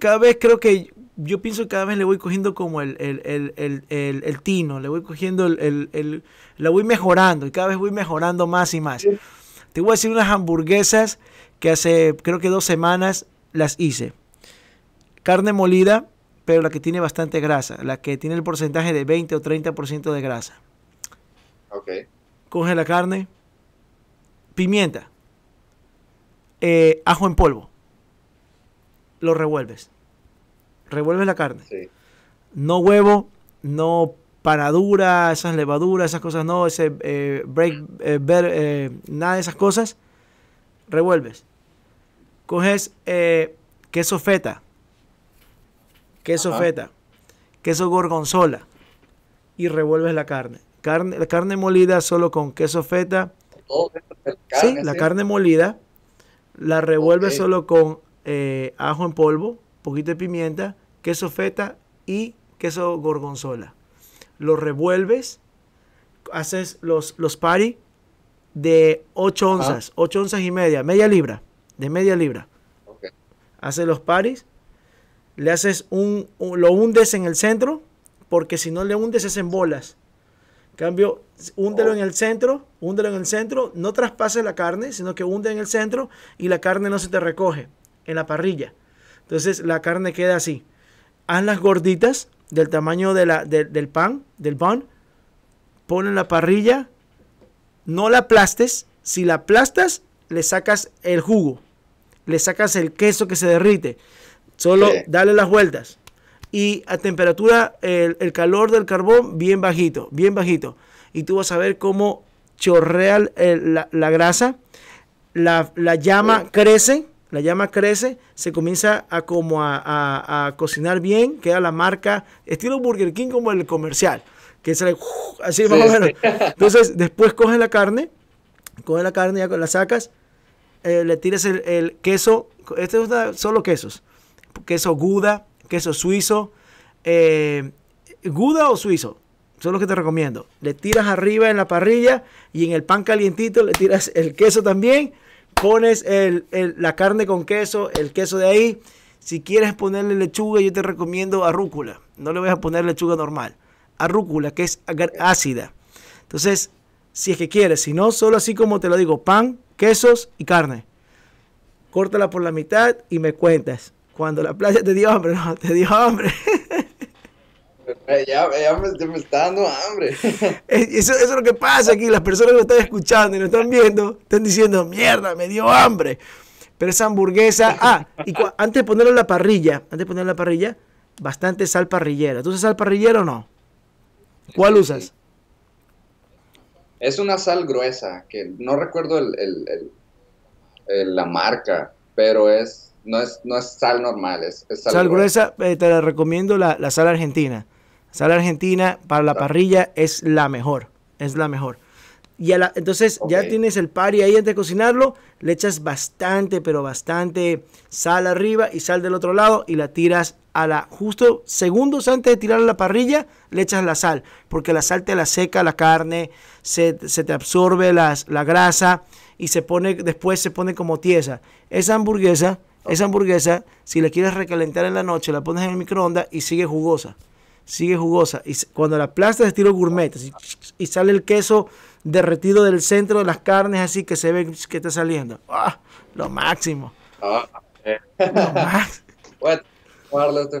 cada vez creo que, yo pienso que cada vez le voy cogiendo como el, el, el, el, el, el tino, le voy cogiendo, el, el, el, la voy mejorando y cada vez voy mejorando más y más. Te voy a decir unas hamburguesas que hace creo que dos semanas las hice. Carne molida, pero la que tiene bastante grasa, la que tiene el porcentaje de veinte o treinta por ciento de grasa. Ok. Coge la carne, pimienta, eh, ajo en polvo, lo revuelves. Revuelves la carne. Sí. No huevo, no panadura, esas levaduras, esas cosas, no, ese eh, break, eh, ver, eh, nada de esas cosas. Revuelves. Coges eh, queso feta, queso Ajá. feta, queso gorgonzola y revuelves la carne. Carne, la carne molida solo con queso feta. Todo dentro del carne, sí, sí, la carne molida, la revuelves okay. solo con eh, ajo en polvo, poquito de pimienta, queso feta y queso gorgonzola. Lo revuelves, haces los, los patty de ocho onzas, Ajá. ocho onzas y media, media libra, de media libra. Okay. Haces los paris, le haces un, un, lo hundes en el centro, porque si no le hundes es en bolas. En cambio, húndelo oh. en el centro, húndelo en el centro, no traspases la carne, sino que hunde en el centro y la carne no se te recoge en la parrilla. Entonces la carne queda así. Haz las gorditas del tamaño de la, de, del pan, del bun, pon en la parrilla. No la aplastes, si la aplastas, le sacas el jugo, le sacas el queso que se derrite, solo sí. dale las vueltas y a temperatura, el, el calor del carbón bien bajito, bien bajito y tú vas a ver cómo chorrea el, la, la grasa, la, la llama sí. crece, la llama crece, se comienza a como a, a, a cocinar bien, queda la marca, estilo Burger King como el comercial. Que sale, uff, así más o menos. Entonces, después coges la carne, coges la carne, ya la sacas, eh, le tiras el, el queso, este es una, solo quesos, queso Gouda, queso suizo, eh, Gouda o suizo, son los que te recomiendo. Le tiras arriba en la parrilla y en el pan calientito le tiras el queso también, pones el, el, la carne con queso, el queso de ahí. Si quieres ponerle lechuga, yo te recomiendo arrúcula, no le voy a poner lechuga normal. Arrúcula, que es ácida. Entonces, si es que quieres, si no, solo así como te lo digo, pan, quesos y carne. Córtala por la mitad y me cuentas. Cuando la playa te dio hambre, no, te dio hambre. Ya, ya me, me está dando hambre. Eso, eso es lo que pasa aquí. Las personas que lo están escuchando y lo están viendo, están diciendo, mierda, me dio hambre. Pero esa hamburguesa... Ah, y antes de ponerlo en la parrilla, antes de ponerlo en la parrilla, bastante sal parrillera. ¿Tú usas sal parrillera o no? ¿Cuál usas? Es una sal gruesa, que no recuerdo el, el, el, el, la marca, pero es... No es, no es sal normal, es, es sal, sal gruesa. gruesa eh, te la recomiendo la, la sal argentina. Sal argentina para la parrilla es la mejor, es la mejor. Y a la, entonces okay. ya tienes el pari ahí antes de cocinarlo, le echas bastante, pero bastante sal arriba y sal del otro lado y la tiras a la, justo segundos antes de tirar a la parrilla, le echas la sal, porque la sal te la seca la carne, se, se te absorbe las, la grasa y se pone, después se pone como tiesa. Esa hamburguesa... Esa hamburguesa, si la quieres recalentar en la noche, la pones en el microondas y sigue jugosa. Sigue jugosa. Y cuando la aplastas, estilo gourmet. Así, y sale el queso derretido del centro de las carnes, así que se ve que está saliendo. ¡Ah! Lo máximo. Oh, eh. Lo máximo.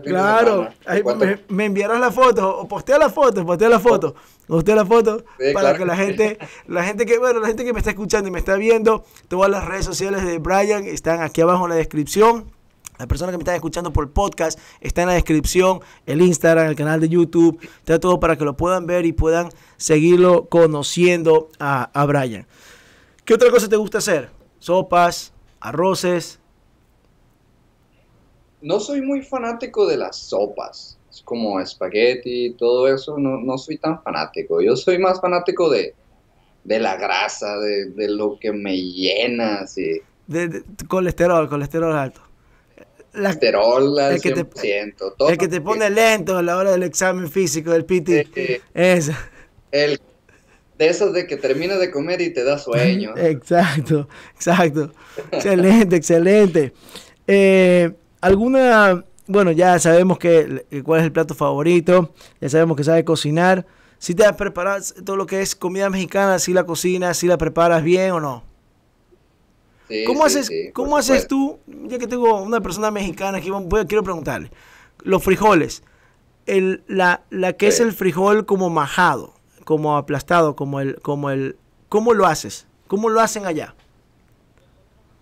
Claro. Ay, me, me enviarás la foto. O postea la foto, postea la foto. Postea la foto sí, para claro. que la gente, la gente que, bueno, la gente que me está escuchando y me está viendo, todas las redes sociales de Brian están aquí abajo en la descripción. Las personas que me están escuchando por podcast está en la descripción, el Instagram, el canal de YouTube, está todo para que lo puedan ver y puedan seguirlo conociendo a, a Brian. ¿Qué otra cosa te gusta hacer? Sopas, arroces. No soy muy fanático de las sopas, como espagueti, todo eso, no, no soy tan fanático. Yo soy más fanático de, de la grasa, de, de lo que me llena, así. De, de, colesterol, colesterol alto. La, colesterol al el cien por ciento. Que te, todo el que te pone lento a la hora del examen físico, del P T. Eh, eh, eso. El, de esas de que terminas de comer y te da sueño. Exacto, exacto. Excelente, excelente. Eh... Alguna, bueno, ya sabemos que, cuál es el plato favorito, ya sabemos que sabe cocinar. ¿Si te has preparado todo lo que es comida mexicana, si la cocinas, si la preparas bien o no? Sí, ¿Cómo, sí, haces, sí, ¿cómo haces tú, ya que tengo una persona mexicana aquí, voy, quiero preguntarle, los frijoles, el, la, la que sí. es el frijol como majado, como aplastado, como el, como el, ¿cómo lo haces? ¿Cómo lo hacen allá?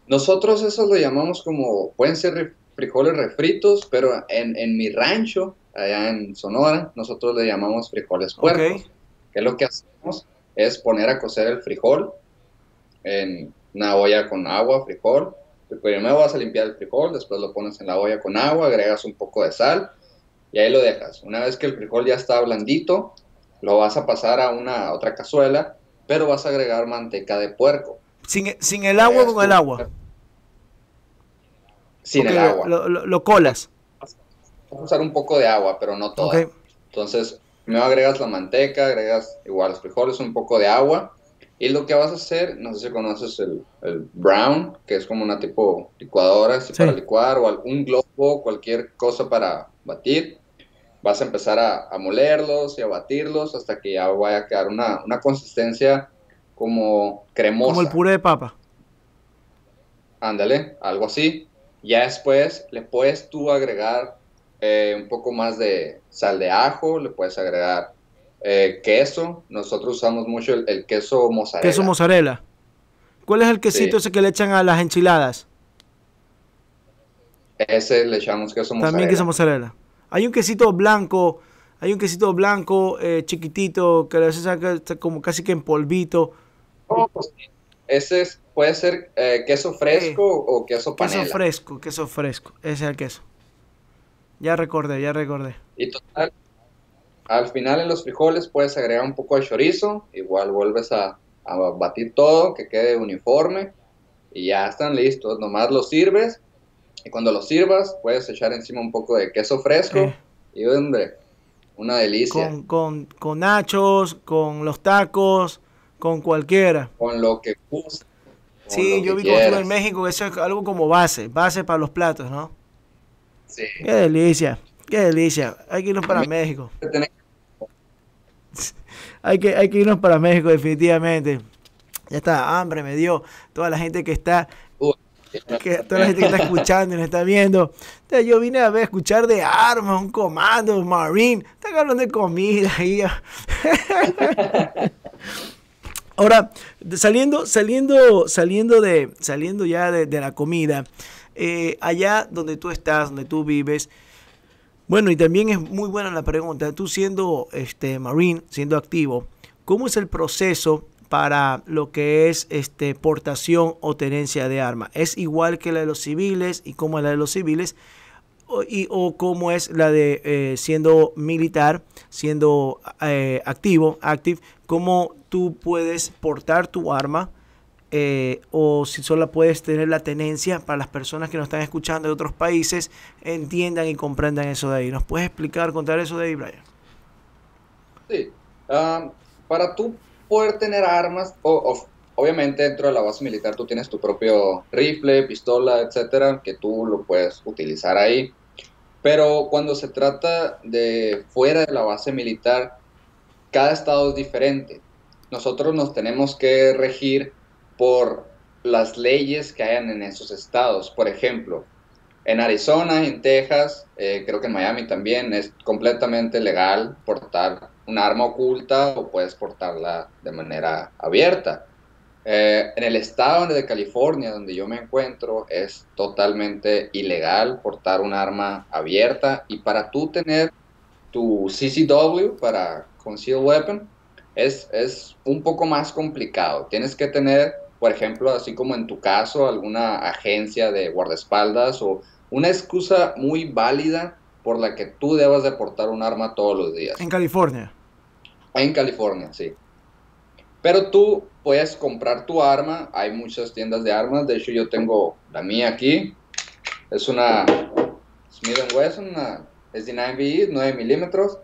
Nosotros eso lo llamamos como, pueden ser frijoles refritos, pero en, en mi rancho, allá en Sonora, nosotros le llamamos frijoles puercos, okay. que lo que hacemos es poner a cocer el frijol en una olla con agua, frijol, primero vas a limpiar el frijol, después lo pones en la olla con agua, agregas un poco de sal, y ahí lo dejas. Una vez que el frijol ya está blandito, lo vas a pasar a una a otra cazuela, pero vas a agregar manteca de puerco. Sin, sin el agua o con el agua. Sin okay, el agua. Lo, lo, lo colas. Vas a usar un poco de agua, pero no toda. Okay. Entonces, primero agregas la manteca, agregas igual los frijoles, un poco de agua. Y lo que vas a hacer, no sé si conoces el, el brown, que es como una tipo licuadora, así sí. para licuar, o algún globo, cualquier cosa para batir. Vas a empezar a, a molerlos y a batirlos hasta que ya vaya a quedar una, una consistencia como cremosa. Como el puré de papa. Ándale, algo así. Ya después le puedes tú agregar eh, un poco más de sal de ajo, le puedes agregar eh, queso. Nosotros usamos mucho el, el queso mozzarella. Queso mozzarella. ¿Cuál es el quesito sí. ese que le echan a las enchiladas? Ese le echamos queso mozzarella. También queso mozzarella. Hay un quesito blanco, hay un quesito blanco eh, chiquitito que a veces está como casi que en polvito. Oh, pues, ese es... Puede ser eh, queso fresco eh, o queso panela. Queso fresco, queso fresco. Ese es el queso. Ya recordé, ya recordé. Y total, al final en los frijoles puedes agregar un poco de chorizo. Igual vuelves a, a batir todo, que quede uniforme. Y ya están listos. Nomás los sirves. Y cuando los sirvas, puedes echar encima un poco de queso fresco. Eh. Y hombre, una delicia. Con, con, con nachos, con los tacos, con cualquiera. Con lo que guste. Sí, yo vi que en México eso es algo como base, base para los platos, ¿no? Sí. Qué delicia, qué delicia. Hay que irnos para México. Hay que, hay que irnos para México definitivamente. Ya está, hambre me dio. Toda la gente que está que toda la gente que está escuchando y nos está viendo. Yo vine a ver, escuchar de armas, un comando, un marine. Están hablando de comida. Y ahora, saliendo, saliendo, saliendo, de, saliendo ya de, de la comida, eh, allá donde tú estás, donde tú vives. Bueno, y también es muy buena la pregunta. Tú siendo este marine, siendo activo, ¿cómo es el proceso para lo que es este, portación o tenencia de arma? ¿Es igual que la de los civiles y cómo es la de los civiles? O, y, o cómo es la de eh, siendo militar, siendo eh, activo, active, cómo tú puedes portar tu arma eh, o si solo puedes tener la tenencia para las personas que nos están escuchando de otros países, entiendan y comprendan eso de ahí. ¿Nos puedes explicar, contar eso de ahí, Brian? Sí. Um, para tú poder tener armas, o, o, obviamente dentro de la base militar tú tienes tu propio rifle, pistola, etcétera, que tú lo puedes utilizar ahí, pero cuando se trata de fuera de la base militar, cada estado es diferente. Nosotros nos tenemos que regir por las leyes que hayan en esos estados. Por ejemplo, en Arizona, en Texas, eh, creo que en Miami también es completamente legal portar un arma oculta o puedes portarla de manera abierta. Eh, en el estado de California, donde yo me encuentro, es totalmente ilegal portar un arma abierta, y para tú tener tu C C W, para Concealed Weapon, es, es un poco más complicado. Tienes que tener, por ejemplo, así como en tu caso, alguna agencia de guardaespaldas o una excusa muy válida por la que tú debas de portar un arma todos los días. ¿En California? En California, sí. Pero tú puedes comprar tu arma. Hay muchas tiendas de armas. De hecho, yo tengo la mía aquí. Es una Smith and Wesson, una S D nueve B, nueve milímetros.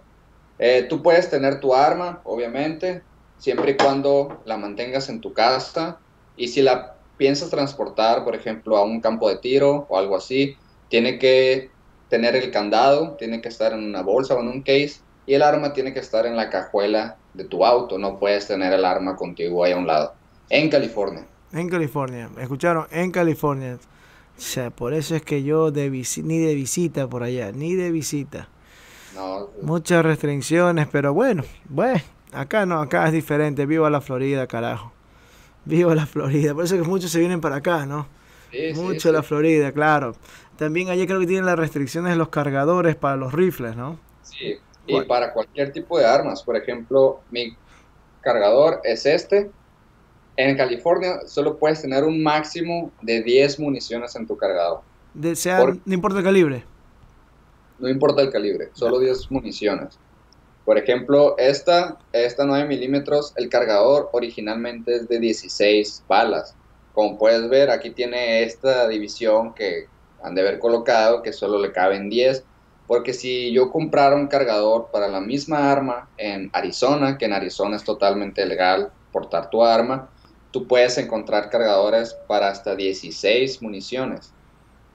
Eh, tú puedes tener tu arma, obviamente, siempre y cuando la mantengas en tu casa. Y si la piensas transportar, por ejemplo, a un campo de tiro o algo así, tiene que tener el candado, tiene que estar en una bolsa o en un case, y el arma tiene que estar en la cajuela de tu auto. No puedes tener el arma contigo ahí a un lado. En California. En California. ¿Escucharon? En California. O sea, por eso es que yo de ni de visita por allá, ni de visita. No. Muchas restricciones, pero bueno, bueno, acá no, acá es diferente. Viva la Florida, carajo. Viva la Florida. Por eso es que muchos se vienen para acá, ¿no? Sí, mucho sí, sí. La Florida, claro. También allí creo que tienen las restricciones de los cargadores para los rifles, ¿no? Sí. Y para cualquier tipo de armas. Por ejemplo, mi cargador es este. En California solo puedes tener un máximo de diez municiones en tu cargador. De, sea, Por, no importa el calibre. No importa el calibre, solo diez municiones. Por ejemplo, esta, esta nueve milímetros, el cargador originalmente es de dieciséis balas. Como puedes ver, aquí tiene esta división que han de haber colocado, que solo le caben diez. Porque si yo comprara un cargador para la misma arma en Arizona, que en Arizona es totalmente legal portar tu arma, tú puedes encontrar cargadores para hasta dieciséis municiones.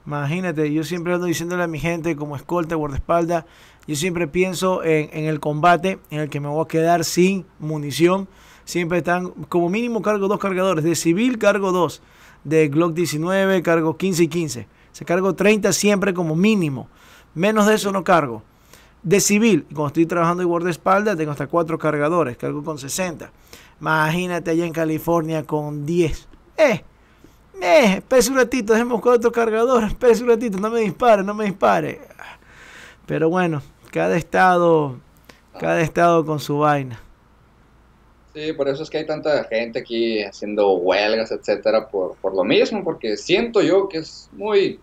Imagínate, yo siempre ando diciéndole a mi gente como escolta, guardaespaldas, yo siempre pienso en, en el combate en el que me voy a quedar sin munición. Siempre están, como mínimo cargo dos cargadores, de civil cargo dos, de Glock diecinueve cargo quince y quince, se cargo treinta siempre como mínimo. Menos de eso no cargo. De civil, cuando estoy trabajando de guardaespaldas, tengo hasta cuatro cargadores, cargo con sesenta. Imagínate allá en California con diez. Eh, eh, espérese un ratito, déjeme buscar otro cargador, espérese un ratito, no me dispare, no me dispare. Pero bueno, cada estado, cada estado con su vaina. Sí, por eso es que hay tanta gente aquí haciendo huelgas, etcétera, por, por lo mismo, porque siento yo que es muy...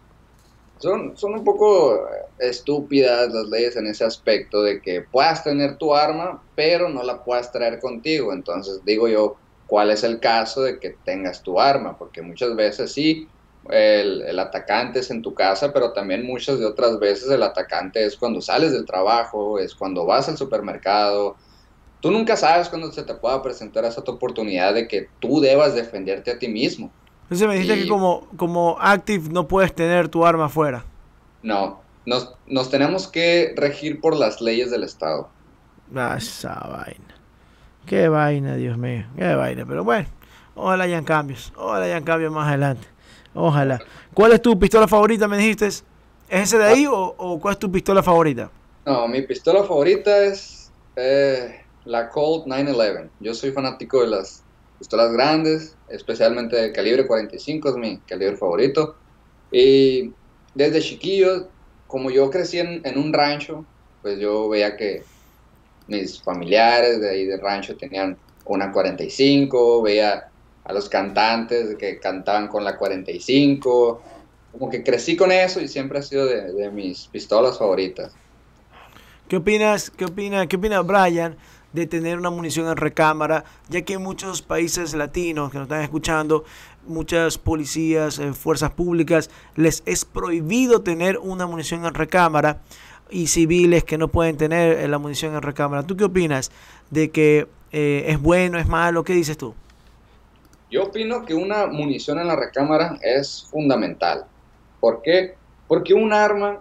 Son, son un poco estúpidas las leyes en ese aspecto de que puedas tener tu arma, pero no la puedas traer contigo. Entonces digo yo, ¿cuál es el caso de que tengas tu arma? Porque muchas veces sí, el, el atacante es en tu casa, pero también muchas de otras veces el atacante es cuando sales del trabajo, es cuando vas al supermercado. Tú nunca sabes cuándo se te pueda presentar esa oportunidad de que tú debas defenderte a ti mismo. Entonces me dijiste y, que como, como active no puedes tener tu arma afuera. No, nos, nos tenemos que regir por las leyes del estado. Ah, esa vaina. Qué vaina, Dios mío, qué vaina. Pero bueno, ojalá hayan cambios, ojalá hayan cambios más adelante. Ojalá. ¿Cuál es tu pistola favorita, me dijiste? ¿Es ese de ahí o, o cuál es tu pistola favorita? No, mi pistola favorita es eh, la Colt nueve once. Yo soy fanático de las pistolas grandes, especialmente de calibre cuarenta y cinco, es mi calibre favorito. Y desde chiquillo, como yo crecí en, en un rancho, pues yo veía que mis familiares de ahí del rancho tenían una cuarenta y cinco, veía a los cantantes que cantaban con la cuarenta y cinco, como que crecí con eso y siempre ha sido de, de mis pistolas favoritas. ¿Qué opinas, qué opinas, qué opinas, Brian, de tener una munición en recámara, ya que en muchos países latinos que nos están escuchando, muchas policías, eh, fuerzas públicas, les es prohibido tener una munición en recámara y civiles que no pueden tener eh, la munición en recámara? ¿Tú qué opinas de que eh, es bueno, es malo? ¿Qué dices tú? Yo opino que una munición en la recámara es fundamental. ¿Por qué? Porque un arma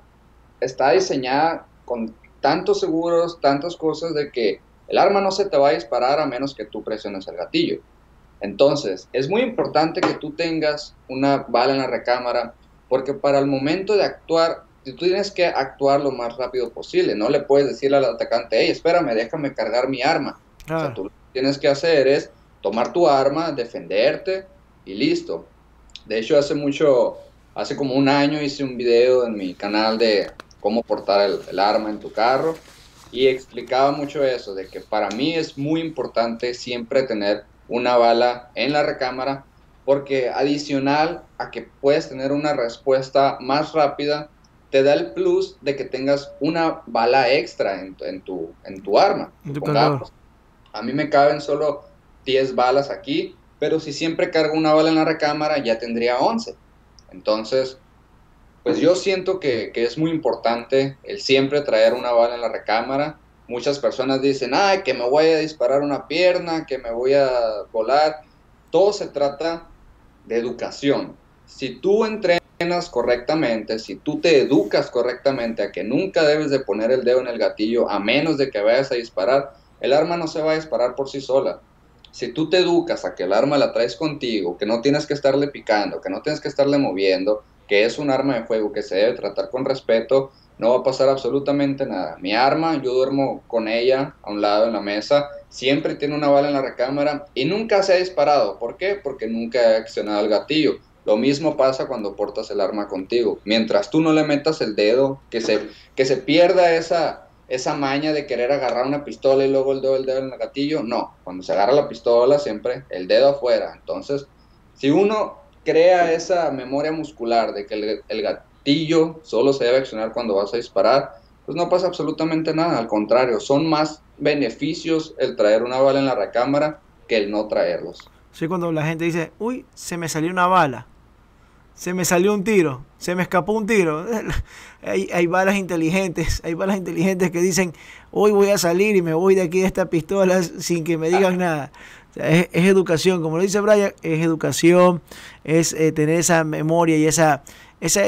está diseñada con tantos seguros, tantas cosas de que el arma no se te va a disparar a menos que tú presiones el gatillo. Entonces, es muy importante que tú tengas una bala en la recámara, porque para el momento de actuar, tú tienes que actuar lo más rápido posible. No le puedes decirle al atacante, hey, espérame, déjame cargar mi arma. Ah. O sea, tú lo que tienes que hacer es tomar tu arma, defenderte y listo. De hecho, hace mucho, hace como un año hice un video en mi canal de cómo portar el, el arma en tu carro. Y explicaba mucho eso, de que para mí es muy importante siempre tener una bala en la recámara, porque adicional a que puedes tener una respuesta más rápida, te da el plus de que tengas una bala extra en, en, tu, en tu arma. Supongamos, a mí me caben solo diez balas aquí, pero si siempre cargo una bala en la recámara ya tendría once. Entonces, pues yo siento que, que es muy importante el siempre traer una bala en la recámara. Muchas personas dicen, ay, que me voy a disparar una pierna, que me voy a volar. Todo se trata de educación. Si tú entrenas correctamente, si tú te educas correctamente a que nunca debes de poner el dedo en el gatillo a menos de que vayas a disparar, el arma no se va a disparar por sí sola. Si tú te educas a que el arma la traes contigo, que no tienes que estarle picando, que no tienes que estarle moviendo, que es un arma de fuego que se debe tratar con respeto, no va a pasar absolutamente nada. Mi arma, yo duermo con ella a un lado en la mesa, siempre tiene una bala en la recámara y nunca se ha disparado. ¿Por qué? Porque nunca he accionado el gatillo. Lo mismo pasa cuando portas el arma contigo. Mientras tú no le metas el dedo, que se, que se pierda esa, esa maña de querer agarrar una pistola y luego el dedo, el dedo en el gatillo, no. Cuando se agarra la pistola, siempre el dedo afuera. Entonces, si uno crea esa memoria muscular de que el, el gatillo solo se debe accionar cuando vas a disparar, pues no pasa absolutamente nada. Al contrario, son más beneficios el traer una bala en la recámara que el no traerlos. Sí, cuando la gente dice, uy, se me salió una bala, se me salió un tiro, se me escapó un tiro. hay, hay balas inteligentes, hay balas inteligentes que dicen, hoy voy a salir y me voy de aquí de esta pistola sin que me digan ah. nada. Es, es educación, como lo dice Brian, es educación, es eh, tener esa memoria y esa esa,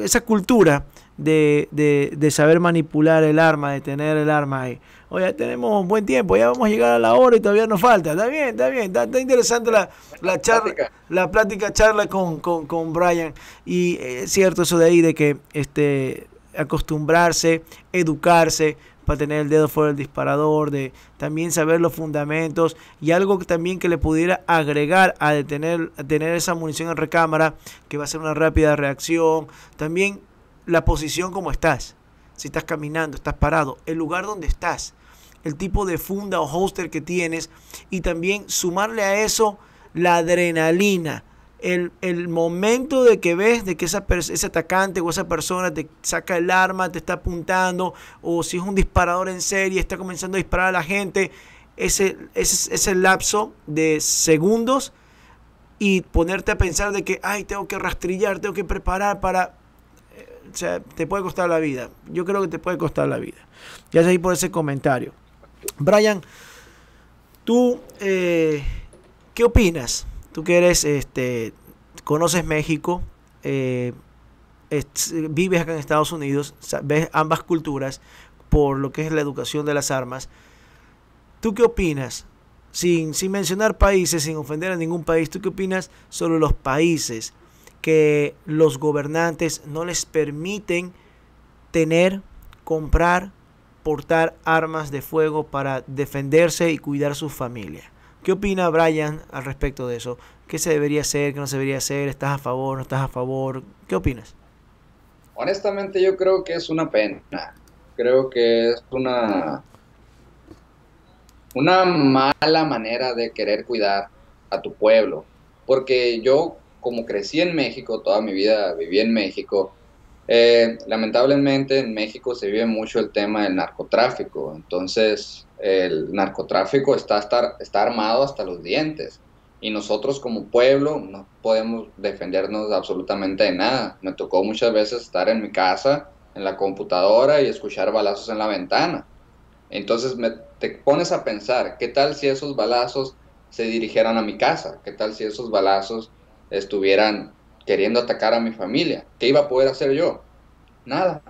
esa cultura de, de, de saber manipular el arma, de tener el arma ahí. Oye, tenemos un buen tiempo, ya vamos a llegar a la hora y todavía nos falta. Está bien, está bien, está, está interesante la, la charla, la plática, charla con, con, con Brian. Y es cierto eso de ahí, de que este acostumbrarse, educarse, para tener el dedo fuera del disparador, de también saber los fundamentos y algo que también que le pudiera agregar a detener, a tener esa munición en recámara, que va a ser una rápida reacción, también la posición como estás, si estás caminando, estás parado, el lugar donde estás, el tipo de funda o holster que tienes y también sumarle a eso la adrenalina. El, el momento de que ves de que esa ese atacante o esa persona te saca el arma, te está apuntando, o si es un disparador en serie, está comenzando a disparar a la gente, ese, ese, ese lapso de segundos y ponerte a pensar de que, ay, tengo que rastrillar, tengo que preparar para... Eh, o sea, te puede costar la vida. Yo creo que te puede costar la vida. Gracias ahí por ese comentario. Brian, tú, eh, ¿qué opinas? Tú que eres, este, conoces México, eh, es, vives acá en Estados Unidos, ves ambas culturas por lo que es la educación de las armas. ¿Tú qué opinas? Sin, sin mencionar países, sin ofender a ningún país, ¿tú qué opinas sobre los países que los gobernantes no les permiten tener, comprar, portar armas de fuego para defenderse y cuidar su familia. ¿Qué opina Brian al respecto de eso? ¿Qué se debería hacer? ¿Qué no se debería hacer? ¿Estás a favor? ¿No estás a favor? ¿Qué opinas? Honestamente, yo creo que es una pena. Creo que es una, una mala manera de querer cuidar a tu pueblo. Porque yo, como crecí en México, toda mi vida viví en México, eh, lamentablemente en México se vive mucho el tema del narcotráfico. Entonces, el narcotráfico está, está, está armado hasta los dientes. Y nosotros como pueblo no podemos defendernos absolutamente de nada. Me tocó muchas veces estar en mi casa, en la computadora, y escuchar balazos en la ventana. Entonces me, te pones a pensar, ¿qué tal si esos balazos se dirigieran a mi casa? ¿Qué tal si esos balazos estuvieran queriendo atacar a mi familia? ¿Qué iba a poder hacer yo? Nada.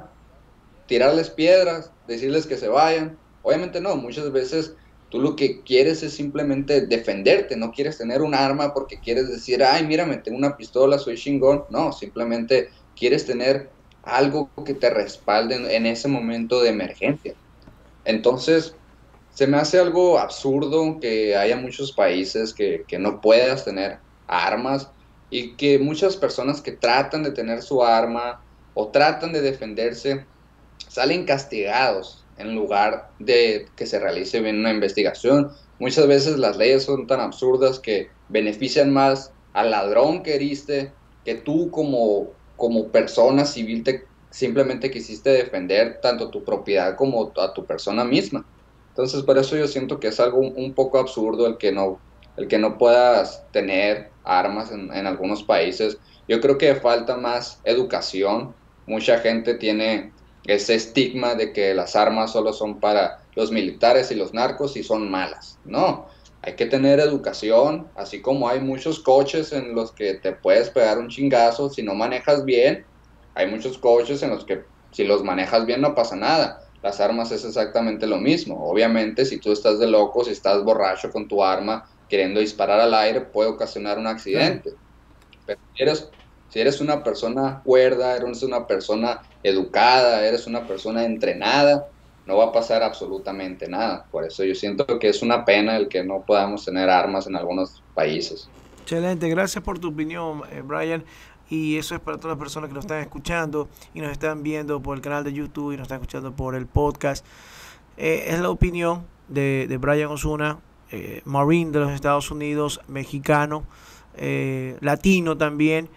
Tirarles piedras, decirles que se vayan. Obviamente no, muchas veces tú lo que quieres es simplemente defenderte, no quieres tener un arma porque quieres decir, ay, mírame, tengo una pistola, soy chingón. No, simplemente quieres tener algo que te respalde en ese momento de emergencia. Entonces, se me hace algo absurdo que haya muchos países que, que no puedas tener armas y que muchas personas que tratan de tener su arma o tratan de defenderse salen castigados en lugar de que se realice bien una investigación. Muchas veces las leyes son tan absurdas que benefician más al ladrón que heriste que tú como, como persona civil te simplemente quisiste defender tanto tu propiedad como a tu persona misma. Entonces, por eso yo siento que es algo un poco absurdo el que no, el que no puedas tener armas en, en algunos países. Yo creo que falta más educación. Mucha gente tiene ese estigma de que las armas solo son para los militares y los narcos y son malas. No, hay que tener educación, así como hay muchos coches en los que te puedes pegar un chingazo si no manejas bien. Hay muchos coches en los que si los manejas bien no pasa nada. Las armas es exactamente lo mismo. Obviamente si tú estás de loco, si estás borracho con tu arma queriendo disparar al aire, puede ocasionar un accidente. Pero si eres, si eres una persona cuerda, eres una persona educada, eres una persona entrenada, no va a pasar absolutamente nada. Por eso yo siento que es una pena el que no podamos tener armas en algunos países. Excelente, gracias por tu opinión, Brian. Y eso es para todas las personas que nos están escuchando y nos están viendo por el canal de YouTube y nos están escuchando por el podcast. Eh, es la opinión de, de Brian Osuna, eh, Marine de los Estados Unidos, mexicano, eh, latino también,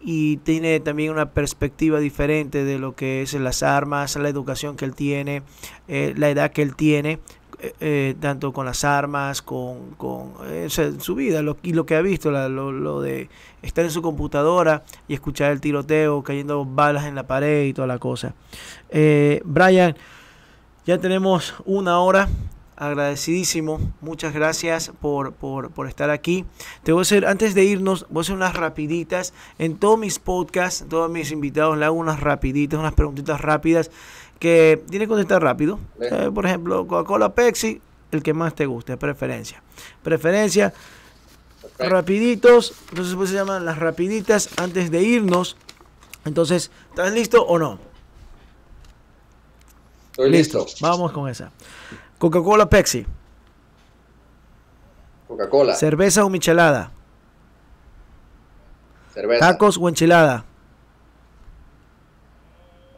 y tiene también una perspectiva diferente de lo que es las armas, la educación que él tiene, eh, la edad que él tiene, eh, eh, tanto con las armas, con, con eh, su vida lo, y lo que ha visto, la, lo, lo de estar en su computadora y escuchar el tiroteo, cayendo balas en la pared y toda la cosa. Eh, Brian, ya tenemos una hora. Agradecidísimo, muchas gracias por, por, por estar aquí. Te voy a hacer, antes de irnos, voy a hacer unas rapiditas. En todos mis podcasts, todos mis invitados le hago unas rapiditas, unas preguntitas rápidas que tiene que contestar rápido. Eh, por ejemplo, Coca-Cola, Pepsi, el que más te guste, preferencia. Preferencia, okay. Rapiditos, entonces pues se llaman las rapiditas antes de irnos. Entonces, ¿estás listo o no? Estoy listo. listo. Vamos con esa. Coca-Cola, Pepsi. Coca-Cola. Cerveza o michelada. Cerveza. Tacos o enchilada.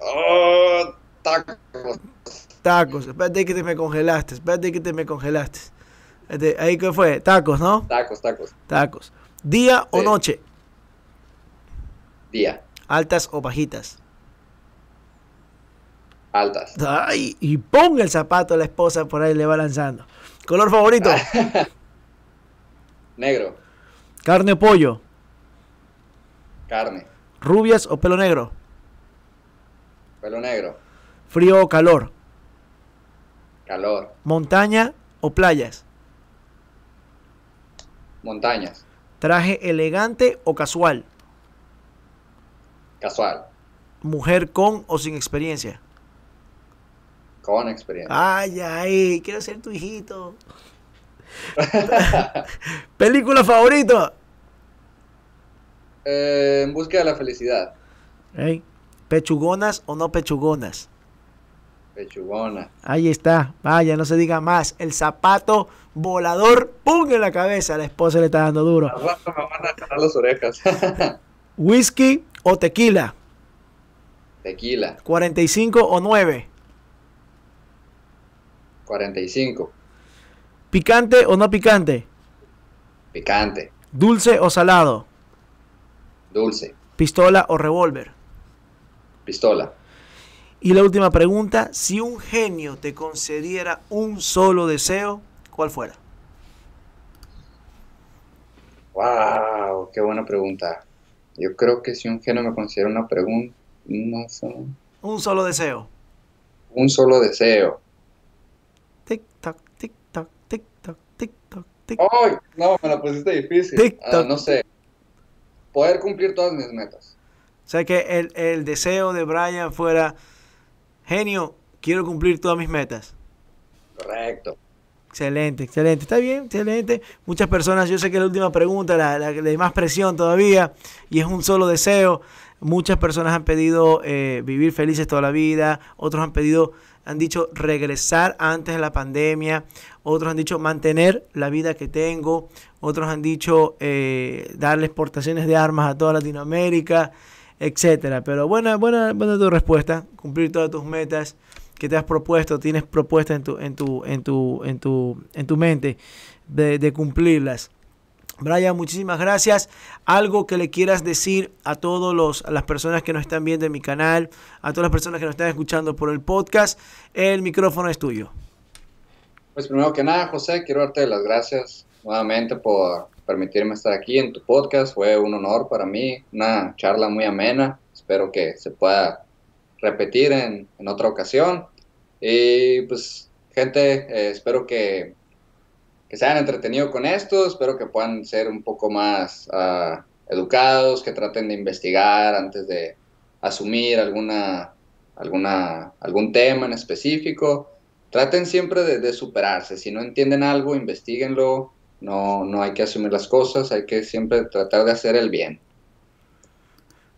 Oh, tacos. Tacos. Espérate que te me congelaste. Espérate que te me congelaste. Ahí que fue. Tacos, ¿no? Tacos, tacos. Tacos. Día sí. o noche. Día. Altas o bajitas. Altas. Ay, y ponga el zapato a la esposa, por ahí le va lanzando. ¿Color favorito? Negro. ¿Carne o pollo? Carne. ¿Rubias o pelo negro? Pelo negro. ¿Frío o calor? Calor. ¿Montaña o playas? Montañas. ¿Traje elegante o casual? Casual. ¿Mujer con o sin experiencia? Con experiencia. Ay, ay, quiero ser tu hijito. ¿Película favorita? Eh, en busca de la felicidad. Hey. ¿Pechugonas o no pechugonas? Pechugona. Ahí está, vaya, no se diga más. El zapato volador, ¡pum!, en la cabeza. La esposa le está dando duro. Ahora me van a jalar las orejas. ¿Whisky o tequila? Tequila. ¿cuarenta y cinco o nueve? cuarenta y cinco. ¿Picante o no picante? Picante. ¿Dulce o salado? Dulce. ¿Pistola o revólver? Pistola. Y la última pregunta, si un genio te concediera un solo deseo, ¿cuál fuera? ¡Wow! ¡Qué buena pregunta! Yo creo que si un genio me concediera una pregunta... No sé. Un solo deseo. Un solo deseo. Tic-tac, tic-tac, tic-tac, tic-tac, tic-tac. ¡Ay! No, me la pusiste difícil. Tic-tac. Uh, no sé. Poder cumplir todas mis metas. O sea que el, el deseo de Brian fuera... Genio, quiero cumplir todas mis metas. Correcto. Excelente, excelente. Está bien, excelente. Muchas personas, yo sé que la última pregunta, la, la, la de más presión todavía, y es un solo deseo. Muchas personas han pedido eh, vivir felices toda la vida. Otros han pedido, han dicho regresar antes de la pandemia. Otros han dicho mantener la vida que tengo. Otros han dicho eh, darle exportaciones de armas a toda Latinoamérica, etcétera. Pero buena, buena, buena tu respuesta. Cumplir todas tus metas que te has propuesto, tienes propuestas en tu, en tu, en tu, en tu, en tu mente de, de cumplirlas. Brian, muchísimas gracias. Algo que le quieras decir a todos los, a las personas que nos están viendo en mi canal, a todas las personas que nos están escuchando por el podcast, el micrófono es tuyo. Pues primero que nada, José, quiero darte las gracias nuevamente por permitirme estar aquí en tu podcast. Fue un honor para mí, una charla muy amena, espero que se pueda repetir en, en otra ocasión. Y pues gente, eh, espero que, que se hayan entretenido con esto, espero que puedan ser un poco más uh, educados, que traten de investigar antes de asumir alguna, alguna, algún tema en específico. Traten siempre de, de superarse, si no entienden algo, investiguenlo. No, no hay que asumir las cosas, hay que siempre tratar de hacer el bien.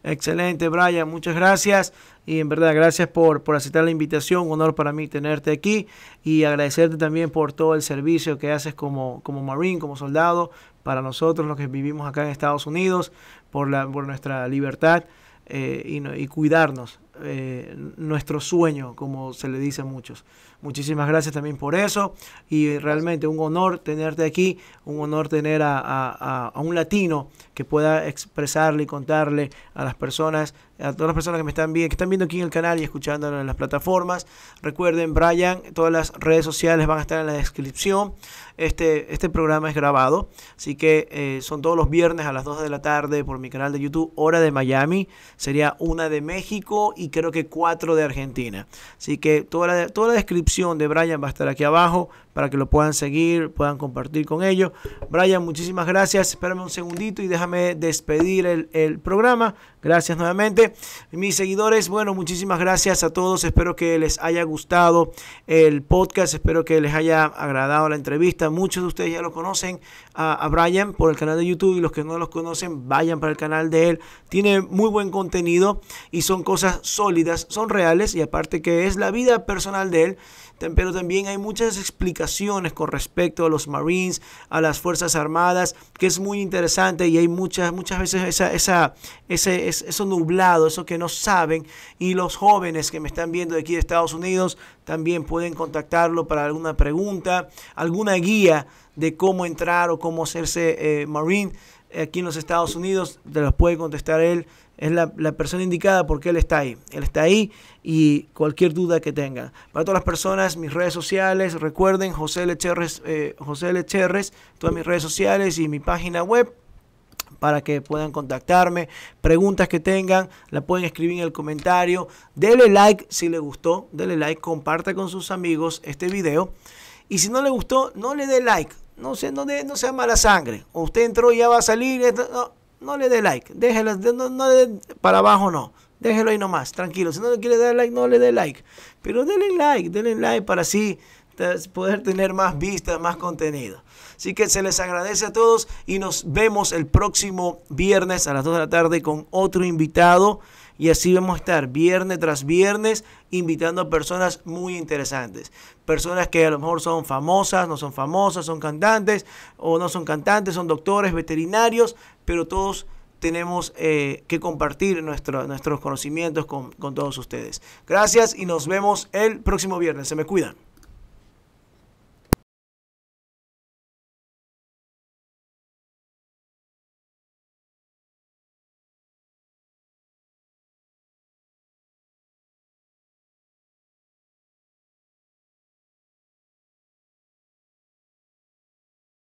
Excelente, Brian, muchas gracias. Y en verdad, gracias por, por aceptar la invitación. Un honor para mí tenerte aquí. Y agradecerte también por todo el servicio que haces como, como Marine, como soldado, para nosotros los que vivimos acá en Estados Unidos, por, la, por nuestra libertad eh, y, y cuidarnos. Eh, nuestro sueño, como se le dice a muchos. Muchísimas gracias también por eso, y realmente un honor tenerte aquí, un honor tener a, a, a un latino que pueda expresarle y contarle a las personas, a todas las personas que me están viendo, que están viendo aquí en el canal y escuchándolo en las plataformas. Recuerden, Brian, todas las redes sociales van a estar en la descripción. Este, este programa es grabado, así que eh, son todos los viernes a las dos de la tarde por mi canal de YouTube, hora de Miami, sería una de México y creo que cuatro de Argentina. Así que toda la, toda la descripción de Brian va a estar aquí abajo para que lo puedan seguir, puedan compartir con ellos. Brian, muchísimas gracias. Espérame un segundito y déjame despedir el, el programa. Gracias nuevamente. Mis seguidores, bueno, muchísimas gracias a todos. Espero que les haya gustado el podcast. Espero que les haya agradado la entrevista. Muchos de ustedes ya lo conocen a, a Brian por el canal de YouTube, y los que no los conocen, vayan para el canal de él. Tiene muy buen contenido y son cosas sólidas, son reales, y aparte que es la vida personal de él, pero también hay muchas explicaciones con respecto a los Marines, a las Fuerzas Armadas, que es muy interesante, y hay muchas muchas veces esa, esa, ese, eso nublado, eso que no saben, y los jóvenes que me están viendo de aquí de Estados Unidos también pueden contactarlo para alguna pregunta, alguna guía de cómo entrar o cómo hacerse eh, Marine aquí en los Estados Unidos, te los puede contestar él. Es la, la persona indicada porque él está ahí. Él está ahí y cualquier duda que tengan. Para todas las personas, mis redes sociales, recuerden José L. Cherrez, eh, José L. Cherrez, todas mis redes sociales y mi página web, para que puedan contactarme. Preguntas que tengan, la pueden escribir en el comentario. Dele like si le gustó, dele like, comparta con sus amigos este video. Y si no le gustó, no le dé like, no sea, no de, no sea mala sangre. O usted entró y ya va a salir, no. No le dé like, déjelo, no, no le dé para abajo, no, déjelo ahí nomás, tranquilo. Si no le quiere dar like, no le dé like, pero denle like, denle like para así poder tener más vistas, más contenido. Así que se les agradece a todos y nos vemos el próximo viernes a las dos de la tarde con otro invitado. Y así vamos a estar viernes tras viernes invitando a personas muy interesantes. Personas que a lo mejor son famosas, no son famosas, son cantantes o no son cantantes, son doctores, veterinarios, pero todos tenemos eh, que compartir nuestro, nuestros conocimientos con, con todos ustedes. Gracias y nos vemos el próximo viernes. Se me cuidan.